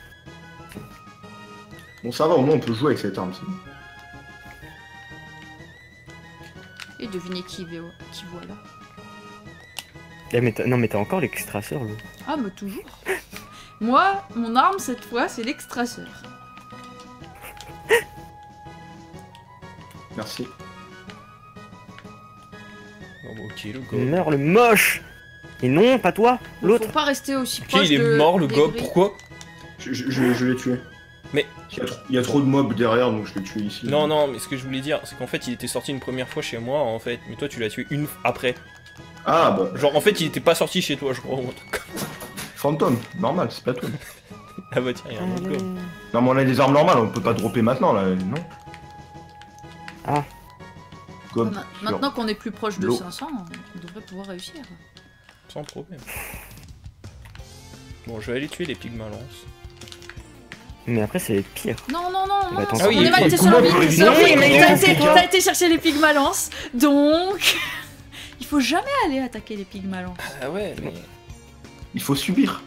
Bon ça va, au moins on peut jouer avec cette arme. Et devinez qui, qui voit là. Eh, mais non mais t'as encore l'extraceur là. Ah mais toujours. Moi, mon arme cette fois c'est l'extraceur. Merci. Non, bon, ok, le go. Meurs le moche. Et non, pas toi, l'autre. Faut pas rester aussi proche. Ok, il est de... mort le gob, pourquoi? Je, je, je, je l'ai tué. Mais... Il y, a, il y a trop de mobs derrière, donc je l'ai tué ici. Non, non, mais ce que je voulais dire, c'est qu'en fait, il était sorti une première fois chez moi, en fait. Mais toi, tu l'as tué une après. Ah, bah... Genre, en fait, il était pas sorti chez toi, je crois. Fantôme, normal, c'est pas toi. Ah bah tiens, il y a un autre gob. Non, mais on a des armes normales, on peut pas dropper maintenant, là, non? Ah. Gob. Maintenant qu'on est plus proche de cinq cents, on devrait pouvoir réussir. Sans problème. Bon, je vais aller tuer les pygmalons. Mais après, c'est pire. Non, non, non, bah, non, ah oui, on est mal été sur le pic. T'as été chercher les pygmalens, donc... Il faut jamais aller attaquer les pygmalens. Ah ouais, mais... Il faut subir.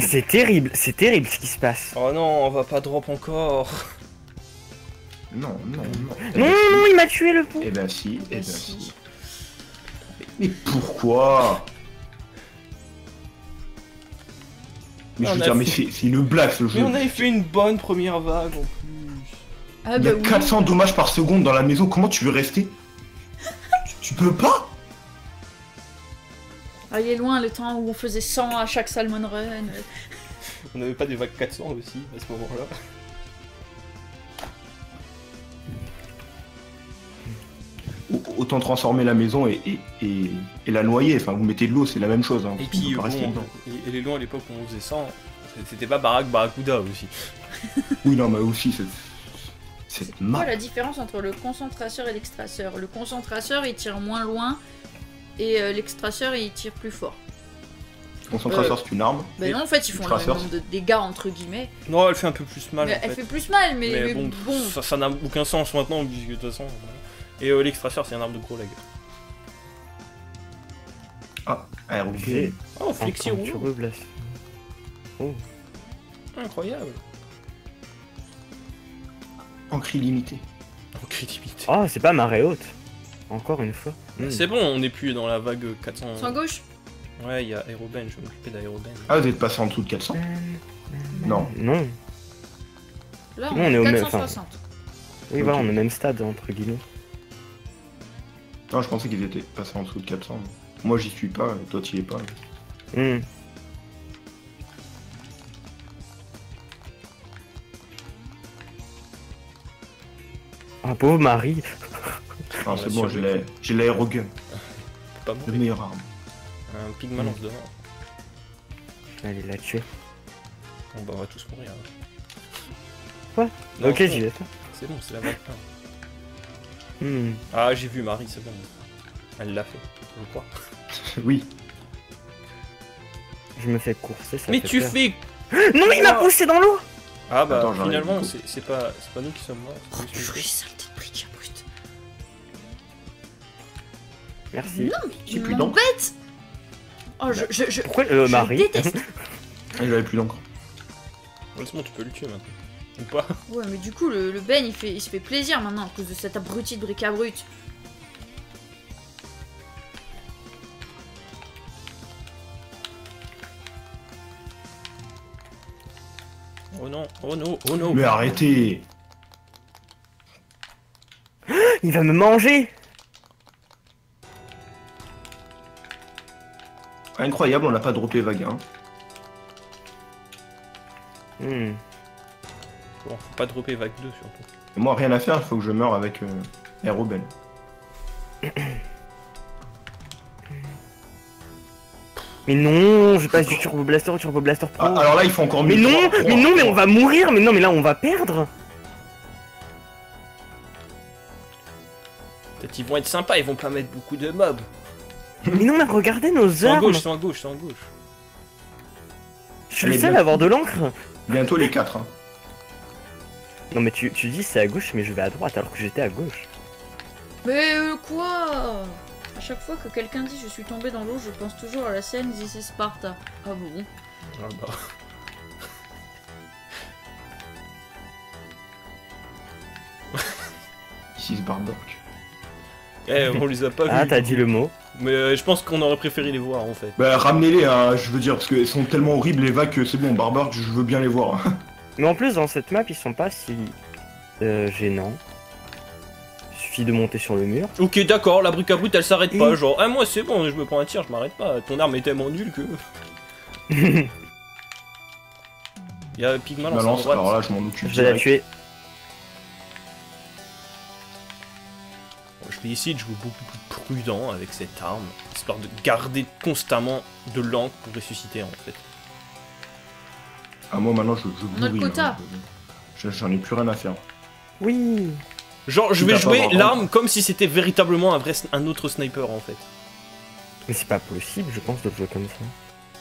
C'est terrible, c'est terrible ce qui se passe. Oh non, on va pas drop encore. Non, non, non. Non, non, non, il m'a tué le pou. Eh ben si, eh ben si. Mais pourquoi? Mais je veux dire, mais c'est une blague ce jeu. Mais on avait fait une bonne première vague en plus. Il y a quatre cents dommages par seconde dans la maison, comment tu veux rester? Tu peux pas? Il est loin le temps où on faisait cent à chaque Salmon Run. On n'avait pas des vagues quatre cents aussi à ce moment-là. Autant transformer la maison et, et, et, et la noyer, enfin vous mettez de l'eau, c'est la même chose. Hein. Et puis, bon, et, et les lois à l'époque où on faisait cent, c'était pas Baraque Barracuda aussi. Oui, non, mais aussi c'est... C'est quoi la différence entre le concentrateur et l'extraceur? Le concentrateur il tire moins loin et euh, l'extraceur il tire plus fort. Le concentrateur euh, c'est une arme. Bah non, en fait ils font le même nombre de dégâts entre guillemets. Non, elle fait un peu plus mal. Mais en elle fait. fait plus mal, mais, mais, mais bon, bon. Ça n'a aucun sens maintenant, puisque de toute façon. Et euh, l'extraceur c'est un arbre de gros lag. Ah, aéro. Okay. Oh, flexi-roulou. Oh. Incroyable. En cri limité. En cri limité. Oh, c'est pas marée haute. Encore une fois. Mm. C'est bon, on n'est plus dans la vague quatre cents. Sans gauche. Ouais, il y a Aérobène, je vais m'occuper d'Aérobène. Ah, vous êtes passé en dessous de quatre cents? Non. Non. Là, on, bon, on est au même. Enfin... Oui, okay. Voilà, on est au même stade, entre guillemets. Non, je pensais qu'ils étaient passés en dessous de quatre cents. Moi, j'y suis pas, toi, t'y es pas. Mm. Ah, pauvre Marie. Non, c'est bon, j'ai l'aérogun. Pas bon. Le meilleur arme. Un pigman mm. devant. Allez, la tuer. Bon, bah, on va tous mourir. Quoi? Non, ok, j'y vais. C'est bon, c'est la vague. Mm. Ah, j'ai vu Marie, c'est bon. Elle l'a fait, je crois. Oui. Je me fais courser, ça. Mais fait tu peur. fais. Non, il oh. m'a poussé dans l'eau. Ah bah Attends, finalement c'est pas, pas nous qui sommes morts. Oh purée, saleté de brique à brute. Merci. Non mais tu m'embêtes. Oh je... je, je Pourquoi euh, je Marie déteste. Il avait plus d'encre. Honnêtement tu peux le tuer maintenant. Ou pas. Ouais mais du coup le, le Ben il, fait, il se fait plaisir maintenant à cause de cette abrutie de brique à brute. Oh non, oh non, oh non. Mais arrêtez. Il va me manger. Incroyable, on n'a pas droppé vague. Hein. Hmm. Bon, faut pas dropper vague deux surtout. Et moi, rien à faire, il faut que je meure avec euh, Aérobel. Mais non, je passe du Turbo Blaster au Turbo Blaster Pro. Ah, alors là, il faut encore mieux. Mais non, mais non, mais on va mourir. Mais non, mais là, on va perdre. Peut-être ils vont être sympas, ils vont pas mettre beaucoup de mobs. Mais non, mais regardez nos armes. En gauche, en gauche, en gauche. Je suis le seul à avoir de l'encre. Bientôt les quatre. Hein. Non, mais tu, tu dis c'est à gauche, mais je vais à droite alors que j'étais à gauche. Mais euh, quoi? À chaque fois que quelqu'un dit je suis tombé dans l'eau, je pense toujours à la scène This is Sparta. Ah bon? Ah bah. This is Bardock. Eh, on les a pas vus. Ah, t'as dit le mot. Mais euh, je pense qu'on aurait préféré les voir en fait. Bah, ramenez-les, hein, je veux dire, parce qu'ils sont tellement horribles les vagues que c'est bon, Bardock, je veux bien les voir. Mais en plus, dans cette map, ils sont pas si euh, gênants. De monter sur le mur. Ok, d'accord, la brique à brute elle s'arrête pas. Genre, ah, moi c'est bon, je me prends un tir, je m'arrête pas. Ton arme est tellement nulle que. Il y a Pigman en droite. Alors là, je m'en occupe. Je vais la tuer. Je vais essayer de jouer beaucoup plus prudent avec cette arme, histoire de garder constamment de l'encre pour ressusciter en fait. Ah, moi maintenant je. je Notre quota. Hein. J'en ai plus rien à faire. Oui. Genre, je vais jouer l'arme comme si c'était véritablement un, vrai, un autre sniper en fait. Mais c'est pas possible, je pense, de jouer comme ça.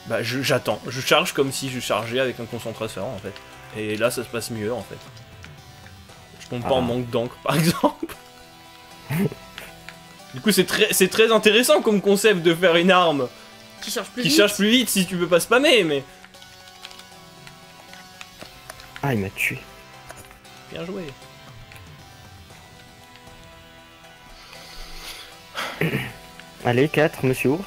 Bah j'attends, je, je charge comme si je chargeais avec un concentrateur en fait. Et là ça se passe mieux en fait. Je tombe ah. pas en manque d'encre par exemple. Du coup c'est très, c'est très intéressant comme concept de faire une arme qui charge plus, qui vite. Charge plus vite si tu peux pas spammer mais... Ah il m'a tué. Bien joué. Allez, quatre, Monsieur Ours.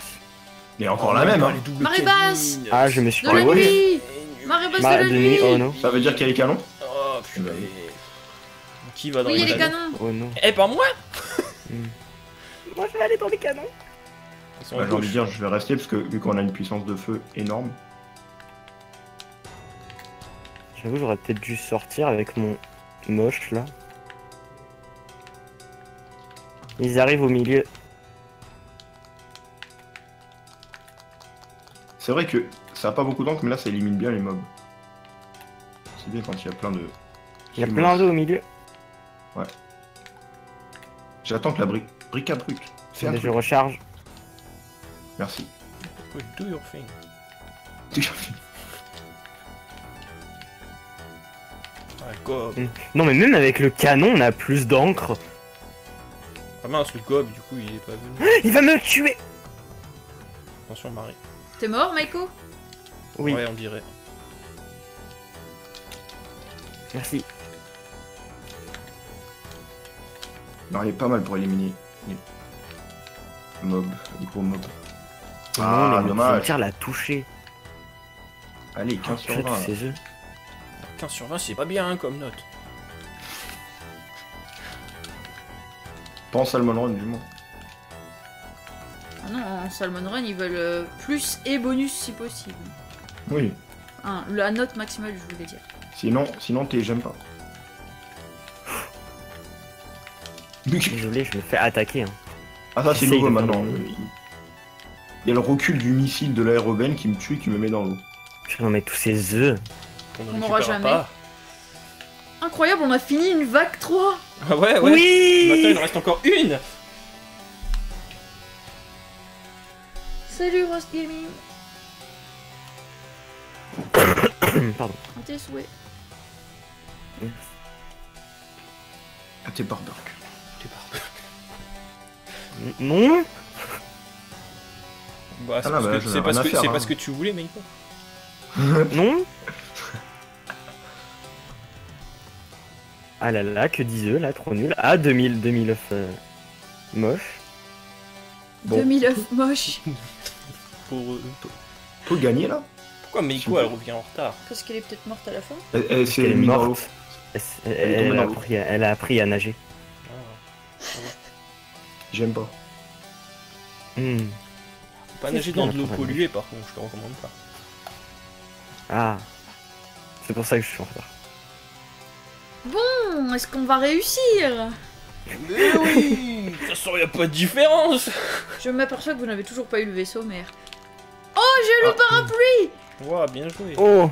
Mais encore la même, hein. Marée basse. Ah, je me suis fait voler. Marée basse de la nuit. Oh non. Ça veut dire qu'il y a les canons. Oh putain. Qui va dans les canons? Oui, il y a les canons. Oh non. Eh, par moi. Moi, je vais aller dans les canons. J'ai envie de dire, je vais rester parce que vu qu'on a une puissance de feu énorme. J'avoue, j'aurais peut-être dû sortir avec mon moche là. Ils arrivent au milieu. C'est vrai que ça a pas beaucoup d'encre, mais là ça élimine bien les mobs. C'est bien quand il y a plein de... Il y a plein d'eau au milieu. Ouais. J'attends que la brique... brique à truc. Fais un truc. Je recharge. Merci. Do your thing. Do your thing. Ah, non mais même avec le canon on a plus d'encre. Ah mince, le gob du coup il est pas venu. Il va me tuer. Attention Marie. T'es mort Meiko? Oui. Ouais on dirait. Merci. Non il est pas mal pour éliminer les mobs, les gros mobs. Ah non, dommage. Le tir l'a touché. Allez quinze sur vingt. quinze sur vingt c'est pas bien hein, comme note. Pas en Salmon Run, du moins. Ah non, en Salmon Run, ils veulent euh, plus et bonus si possible. Oui. Ah, la note maximale, je voulais dire. Sinon, sinon t'es j'aime pas. Désolé, je me fais attaquer. Hein. Ah ça, c'est nouveau maintenant. Il y a le recul du missile de l'aérobène qui me tue et qui me met dans l'eau. Putain, mais tous ces œufs. On n'aura jamais. Pas. Incroyable, on a fini une vague trois. Ah ouais, ouais. Oui. Maintenant, il en reste encore une. Salut Rose Gaming. Pardon. À tes souhaits. À tes barbecues. Tes barbecues. Non. Bah, c'est ah parce, bah, parce, hein. parce que tu voulais, mais non. Ah là là, que dix œufs là, trop nul. Ah, deux mille œufs euh, moche. Bon. deux mille œufs moche. pour, pour, pour gagner là. Pourquoi Meiko elle revient en retard? Parce qu'elle est peut-être morte à la fin. Elle, elle, elle, elle est morte. Elle, elle, elle, elle, elle, a appris, elle a appris à nager. Ah. J'aime pas. Mmh. Faut pas nager dans de l'eau polluée par contre, je te recommande pas. Ah. C'est pour ça que je suis en retard. Bon, est-ce qu'on va réussir? Mais oui. De toute façon, y a pas de différence. Je m'aperçois que vous n'avez toujours pas eu le vaisseau mère. Oh, j'ai ah. le parapluie. Wow, bien joué. Oh.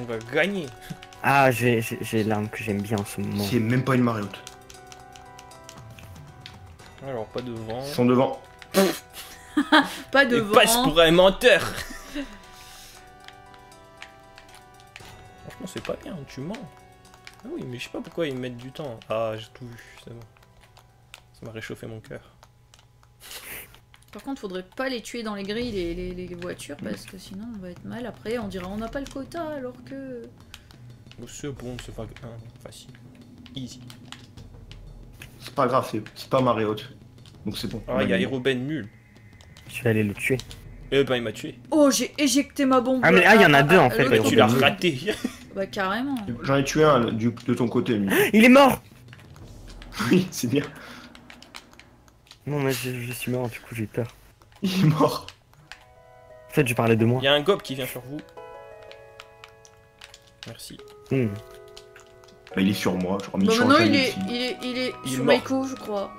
On va gagner. Ah, j'ai l'arme que j'aime bien en ce moment. C'est même pas une marée haute. Alors, pas de vent. Ils sont devant. Pas de Et vent. Passe pour un menteur. Franchement, c'est pas bien, tu mens. Ah oui, mais je sais pas pourquoi ils mettent du temps. Ah, j'ai tout vu, c'est bon. Ça m'a réchauffé mon cœur. Par contre, faudrait pas les tuer dans les grilles, les, les, les voitures, parce que sinon on va être mal. Après, on dira on n'a pas le quota, alors que... Ce bon, c'est pas grave. Facile. Easy. C'est pas grave, c'est pas marée haute. Donc c'est bon. Ah, il y a Aéroben Mule. Je vais aller le tuer. Eh ben, il m'a tué. Oh, j'ai éjecté ma bombe. Ah, mais ah, il y en a deux, en fait. Mais tu l'as raté. Bah carrément. J'en ai tué un du, de ton côté. Mais... Il est mort. Oui, c'est bien. Non mais je, je suis mort, du coup j'ai peur. Il est mort. En fait je parlais de moi. Il y a un gob qui vient sur vous. Merci. Mmh. Bah, il est sur moi, je crois. Non, non, il est, il est, il est il sur Meiko, je crois.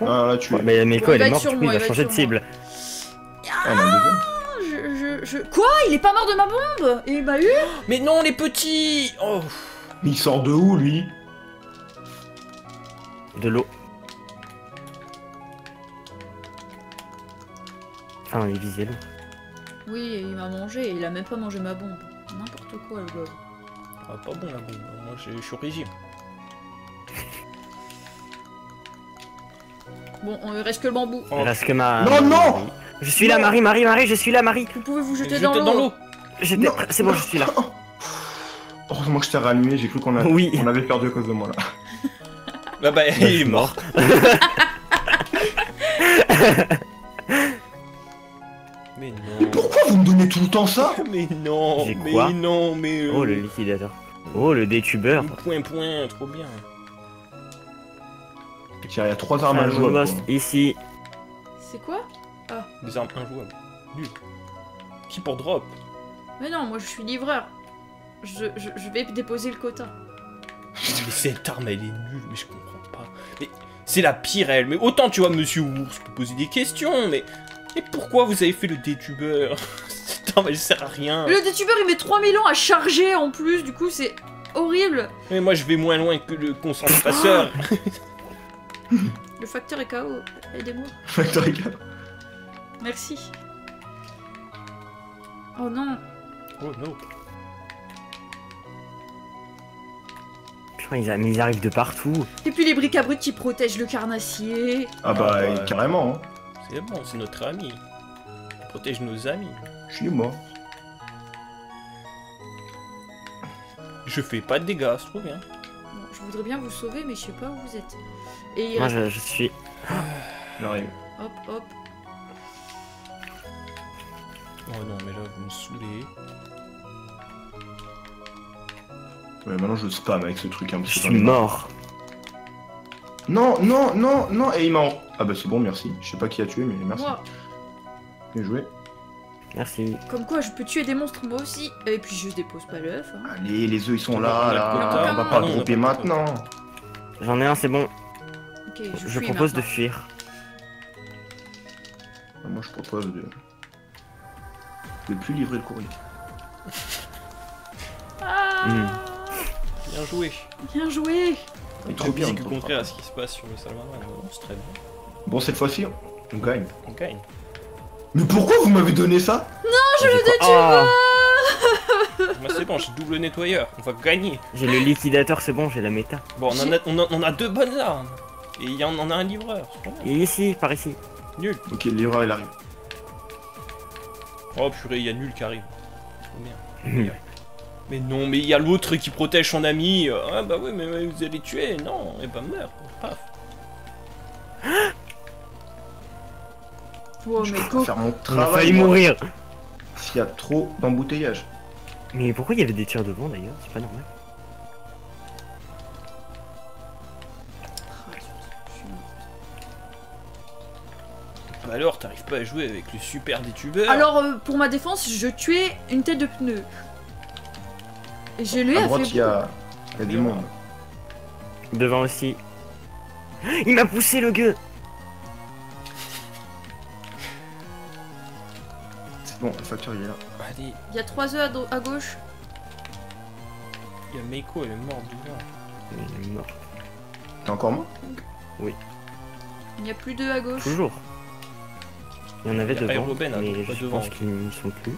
Ah là tu es. Mais Meiko elle est morte, il a changé de cible. Ah, Je, je... Quoi? Il est pas mort de ma bombe? Il m'a eu? Mais non, les petits! Oh. Il sort de où, lui? De l'eau. Enfin, il visait l'eau. Oui, il m'a mangé, il a même pas mangé ma bombe. N'importe quoi, le gars. Ah, pas bon la bombe, moi je suis au régime. Bon, on ne reste que le bambou. Oh. Il reste que ma... Non, non. Je suis non. là, Marie, Marie, Marie, je suis là, Marie. Vous pouvez vous jeter je dans l'eau. C'est bon, je suis là. Heureusement que je t'ai rallumé, j'ai cru qu'on a... oui. On avait perdu à cause de moi, là. Bah bah, il est mort. Mais non. Pourquoi vous me donnez tout le temps ça? Mais non, mais quoi non, mais... Euh... Oh, le liquidateur. Oh, le détubeur. Point, point, trop bien. Tiens, il y a trois armes injouables. Ici. C'est quoi? Ah. Des armes injouables. Lui. Qui pour drop? Mais non, moi je suis livreur. Je, je, je vais déposer le quota. Mais cette arme elle est nulle, mais je comprends pas. Mais c'est la pire elle. Mais autant tu vois Monsieur Ours peut poser des questions, mais... Et pourquoi vous avez fait le détubeur? Cette arme elle sert à rien. Le détubeur il met trois mille ans à charger en plus, du coup c'est horrible. Mais moi je vais moins loin que le concentrateur. Le facteur est K O, aidez-moi. Facteur est K O. Merci. Oh non. Oh non. Putain, ils, ils arrivent de partout. Et puis les bric-à-bric qui protègent le carnassier. Ah bah, ah bah carrément. Hein. C'est bon, c'est notre ami. On protège nos amis. Je suis mort. Je fais pas de dégâts, c'est trop bien. Je voudrais bien vous sauver, mais je sais pas où vous êtes. Et il Moi, reste... je, je suis... J'arrive. Hop, hop. Oh non, mais là, vous me saoulez. Ouais, maintenant, je spam avec ce truc. Hein, je suis mort. Non, non, non, non, et il m'a... Ah bah, c'est bon, merci. Je sais pas qui a tué, mais merci. Moi. Bien joué. Merci. Comme quoi, je peux tuer des monstres moi aussi. Et puis je dépose pas l'œuf. Hein. Allez, les œufs ils sont là, là. On va pas grouper maintenant. J'en ai un, c'est bon. Okay, je je propose maintenant. de fuir. Moi, je propose de ne plus livrer le courrier. Ah mmh. Bien joué. Bien joué. C'est trop bien. C'est contraire à ce qui se passe sur le Salmon Run. C'est très bien. Bon, cette fois-ci, on gagne. On gagne. Mais pourquoi vous m'avez donné ça? Non, je le détruis. Moi c'est bon, j'ai double nettoyeur, on va gagner. J'ai le liquidateur, c'est bon, j'ai la méta. Bon, on en a, on a, on a deux bonnes armes. Et il y en on a un livreur. Il est ici, par ici. Nul. Ok, le livreur il arrive. Oh purée, il y a nul qui arrive. Trop bien. Mais non, mais il y a l'autre qui protège son ami. Ah bah oui, mais vous allez tuer. Non, et bah meurs. Paf. Wow, je Meiko. Faire mon travail, on a failli mourir. S'il y a trop d'embouteillages. Mais pourquoi il y avait des tirs devant d'ailleurs? C'est pas normal. Bah alors, t'arrives pas à jouer avec le super détubeur. Alors, euh, pour ma défense, je tuais une tête de pneu. Et je lui ai fait. À droite, il y a, y a du monde. Devant aussi. Il m'a poussé le gueux. Bon, le facteur il est là. Allez. Il y a trois œufs à, à gauche. Il y a Meiko, elle est morte du vent. Elle est morte. T'es encore mort? Oui. Il n'y a plus d'œufs à gauche. Toujours. Il y en avait il y devant, Robin, mais hein, je pense qu'ils n'y sont plus.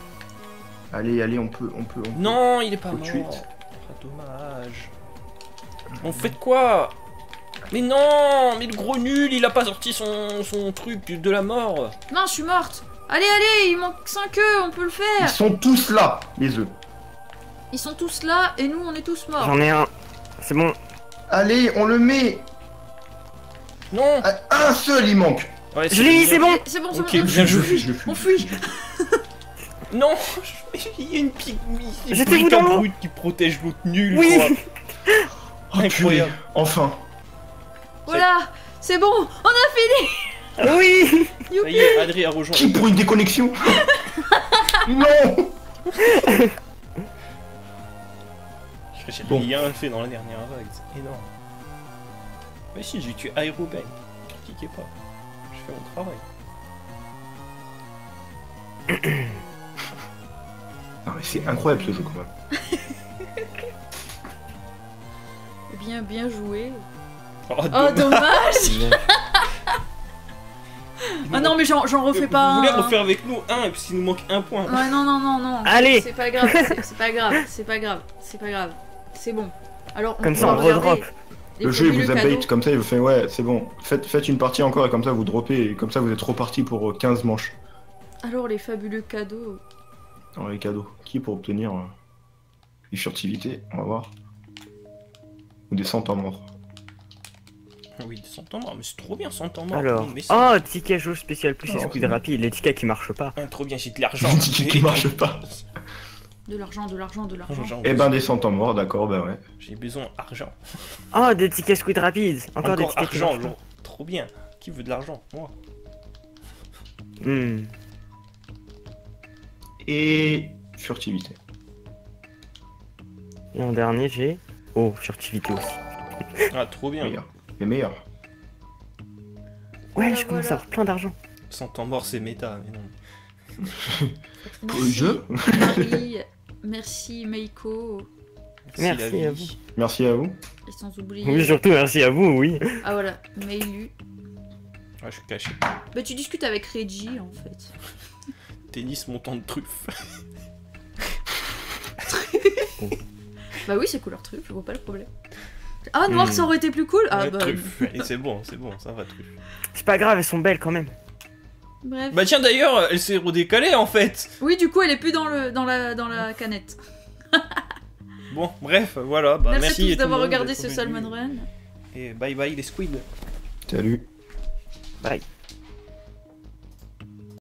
Allez, allez, on peut, on peut, on peut. Non, il est pas mort. Ah, dommage. On fait de quoi? Mais non, mais le gros nul, il a pas sorti son, son truc de la mort. Non, je suis morte. Allez, allez, il manque cinq œufs, on peut le faire. Ils sont tous là, les œufs. Ils sont tous là et nous, on est tous morts. J'en ai un, c'est bon. Allez, on le met. Non. Un seul, il manque. Ouais, je l'ai mis, c'est bon. C'est bon, c'est okay, bon. Bien joué. On fuit. Non, il y a une pique. J'étais brute en brute qui protège l'autre nul. Oui. Oh, incroyable. Purée. Enfin. Voilà, c'est bon, on a fini. Oui. Ça y est, Adrien a rejoint. Qui pour une déconnexion? Non. Bon. Il y a un fait dans la dernière vague, c'est énorme. Mais si, j'ai tué Aerobang, critiquez pas. Je fais mon travail. Non mais c'est incroyable ce jeu quand même. Bien, bien joué. Oh, oh dommage. Ah non, mais j'en refais pas. Vous voulez refaire avec nous un, parce qu'il nous manque un point. Ouais, non, non, non, non. Allez. C'est pas grave, c'est pas grave, c'est pas grave, c'est pas grave. C'est bon. Alors, on comme ça, on redrop. Le jeu, il vous update, comme ça, il vous fait ouais, c'est bon. Faites, faites une partie encore, et comme ça, vous droppez, et comme ça, vous êtes reparti pour quinze manches. Alors, les fabuleux cadeaux. Alors, les cadeaux. Qui pour obtenir euh, les furtivités? On va voir. Ou des cent ans morts. Oui, des cent ans morts, mais c'est trop bien, cent ans morts. Alors, non, oh, ticket jauge spécial plus, c'est de rapide, les tickets qui marchent pas. Ah, trop bien, j'ai de l'argent. Les tickets qui marchent pas. De l'argent, de l'argent, de l'argent. Eh ben, des cent ans morts, d'accord, bah ouais. J'ai besoin d'argent. Oh, des tickets squid rapides. Encore, Encore des tickets argent, genre. Trop bien. Qui veut de l'argent? Moi. Hmm. Et furtivité. Et en dernier, j'ai... Oh, furtivité aussi. Ah, trop bien. Meilleur. Les meilleurs. Ouais, voilà, je commence voilà. à avoir plein d'argent. cent ans morts, c'est méta, mais non. Merci, jeu Marie, merci Meiko. Merci, merci à vous. Merci à vous. Et sans oublier. Oui, surtout merci à vous, oui. Ah voilà, Meilu. Ouais, je suis caché. Bah tu discutes avec Reggie en fait. Tennis montant de truffes. Bah oui, c'est couleur truffe, je vois pas le problème. Ah noir mm. ça aurait été plus cool. Ah ouais, bah truffe. Allez, c'est bon, c'est bon, ça va truffe. C'est pas grave, elles sont belles quand même. Bref. Bah tiens d'ailleurs, elle s'est redécalée en fait. Oui, du coup elle est plus dans le dans la dans la canette. Bon, bref, voilà. Bah, merci, merci à tous d'avoir regardé ce Salmon Run. Et bye bye les squids. Salut. Bye.